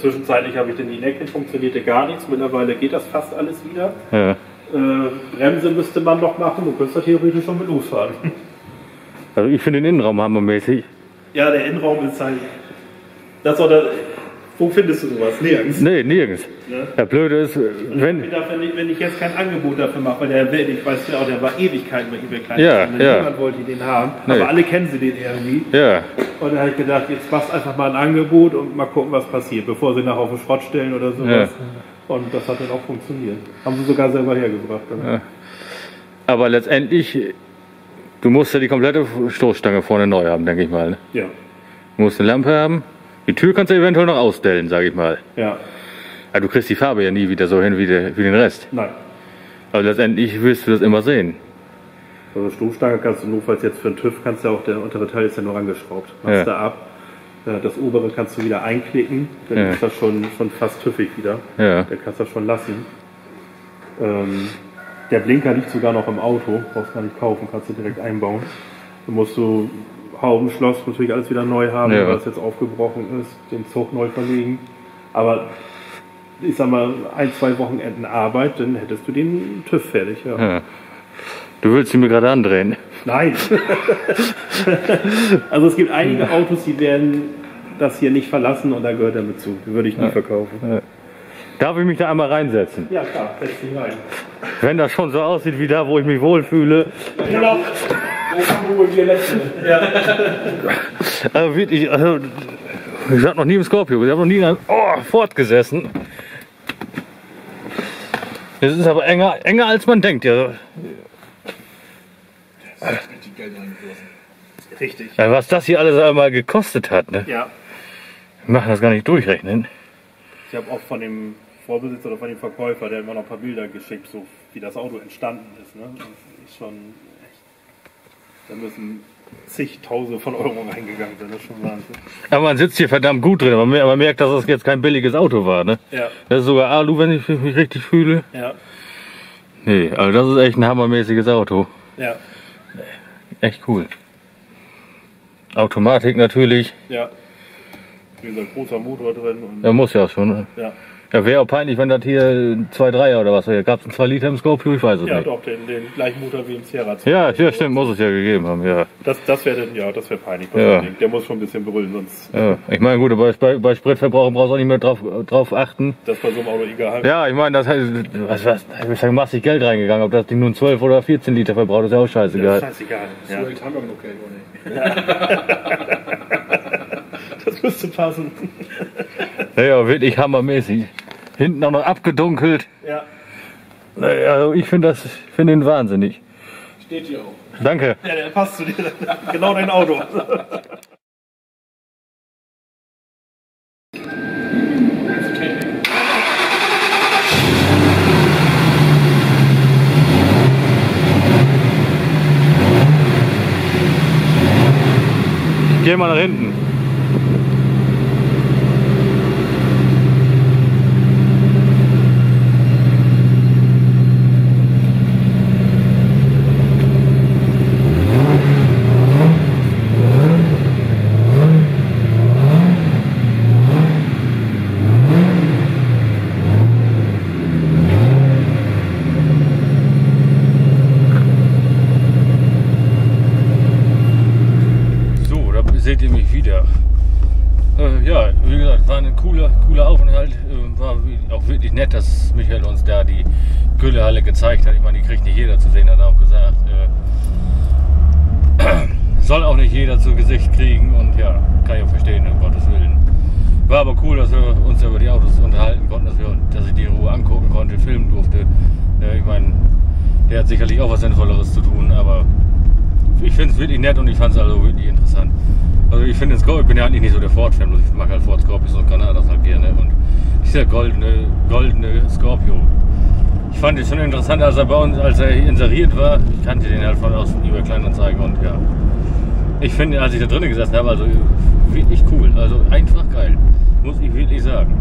zwischenzeitlich habe ich dann die Lenken, funktionierte gar nichts. Mittlerweile geht das fast alles wieder. Ja. Bremse müsste man noch machen, du könntest da theoretisch schon mit losfahren. Also ich finde den Innenraum hammermäßig. Ja, der Innenraum ist halt... Wo findest du sowas? Nirgends? Nee, nirgends. Ja? Der Blöde ist, wenn ich jetzt kein Angebot dafür mache, weil ich weiß ja auch, der war Ewigkeiten bei eBay Kleinanzeigen. Niemand wollte den haben, aber alle kennen sie den irgendwie. Ja. Und dann habe ich gedacht, jetzt machst einfach mal ein Angebot und mal gucken, was passiert, bevor sie nachher auf den Schrott stellen oder sowas. Ja. Und das hat dann auch funktioniert. Haben sie sogar selber hergebracht. Ja. Aber letztendlich, du musst ja die komplette Stoßstange vorne neu haben, denke ich mal. Ne? Ja. Du musst eine Lampe haben. Die Tür kannst du eventuell noch ausstellen, sage ich mal. Ja. Aber du kriegst die Farbe ja nie wieder so hin wie den Rest. Nein. Aber letztendlich wirst du das immer sehen. Also Stoßstange kannst du notfalls jetzt für den TÜV, kannst du auch, der untere Teil ist ja nur angeschraubt. Machst du ab. Das obere kannst du wieder einklicken. Dann ist das schon fast tüffig wieder. Ja. Dann kannst du das schon lassen. Der Blinker liegt sogar noch im Auto. Brauchst gar nicht kaufen, kannst du direkt einbauen. Dann musst du... Haubenschloss natürlich alles wieder neu haben, weil es jetzt aufgebrochen ist, den Zug neu verlegen. Aber ich sag mal, 1-2 Wochenenden Arbeit, dann hättest du den TÜV fertig. Ja. Ja. Du willst ihn mir gerade andrehen. Nein. Also es gibt einige Autos, die werden das hier nicht verlassen und da gehört er mit zu. Die würde ich nie verkaufen. Ja. Darf ich mich da einmal reinsetzen? Ja klar, setz dich rein. Wenn das schon so aussieht wie da, wo ich mich wohlfühle. Genau. Also wirklich, ich habe noch nie im Sofort gesessen. Das ist aber enger als man denkt. Ja. Das ist richtig Geld eingeflossen. Richtig. Ja, was das hier alles einmal gekostet hat, ne? Ja. Wir machen das gar nicht durchrechnen. Ich habe auch von dem Vorbesitzer oder von dem Verkäufer, der hat mir noch ein paar Bilder geschickt, so wie das Auto entstanden ist. Ne? Das ist schon echt. Da müssen zigtausende von Euro reingegangen sind, das ist schon Wahnsinn. Aber man sitzt hier verdammt gut drin, aber man merkt, dass das jetzt kein billiges Auto war. Ne? Ja. Das ist sogar Alu, wenn ich mich richtig fühle. Ja. Nee, also das ist echt ein hammermäßiges Auto. Ja. Echt cool. Automatik natürlich. Ja. Wie gesagt, großer Motor drin. Und ja, muss ja schon. Ne? Ja. Ja, wäre auch peinlich, wenn das hier ein 2,3er oder was wäre. Gab es einen 2 Liter im Scorpio? Ich weiß es nicht. Ja, doch, den gleichen Motor wie im Sierra. Ja, ja, stimmt, muss es ja gegeben haben, ja. Das wäre ja, wär peinlich. Ja. Der muss schon ein bisschen brüllen, sonst... Ja. Ich meine, gut, bei Spritverbrauch brauchst du auch nicht mehr drauf achten. Das war so einem Auto egal. Ja, ich meine, das heißt, ich sage, massig Geld reingegangen. Ob das Ding nun 12 oder 14 Liter verbraucht, ist ja auch scheißegal. Ja, das ist scheißegal. Ja. So, haben wir noch Geld, oder nicht? Das müsste passen. Naja, wirklich hammermäßig. Hinten auch noch abgedunkelt. Ja. Naja, also ich finde ihn wahnsinnig. Steht hier auch. Danke. Ja, der passt zu dir. Genau dein Auto. Ich geh mal nach hinten. Seht ihr mich wieder. Ja, wie gesagt, war ein cooler Aufenthalt. War auch wirklich nett, dass Michael uns da die Güllehalle gezeigt hat. Ich meine, die kriegt nicht jeder zu sehen, hat er auch gesagt. Soll auch nicht jeder zu Gesicht kriegen und ja, kann ich auch verstehen, um Gottes Willen. War aber cool, dass wir uns über die Autos unterhalten konnten, dass ich die in Ruhe angucken konnte, filmen durfte. Ich meine, der hat sicherlich auch was Sinnvolleres zu tun, aber ich finde es wirklich nett und ich fand es also wirklich interessant. Also ich finde, ich bin ja eigentlich nicht so der Ford-Fan, ich mag halt Ford Scorpios und Granada halt gerne und dieser goldene Scorpio. Ich fand ihn schon interessant, als er bei uns, als er inseriert war. Ich kannte den halt von aus über Kleinanzeigen und ja. Ich finde, als ich da drinnen gesessen habe, also wirklich cool, also einfach geil, muss ich wirklich sagen.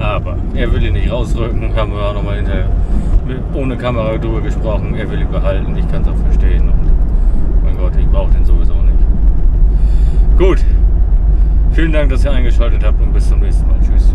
Aber er will ihn nicht rausrücken, haben wir auch nochmal hinterher ohne Kamera drüber gesprochen, er will ihn behalten, ich kann es auch verstehen und mein Gott, ich brauche den sowieso nicht. Gut, vielen Dank, dass ihr eingeschaltet habt und bis zum nächsten Mal. Tschüss.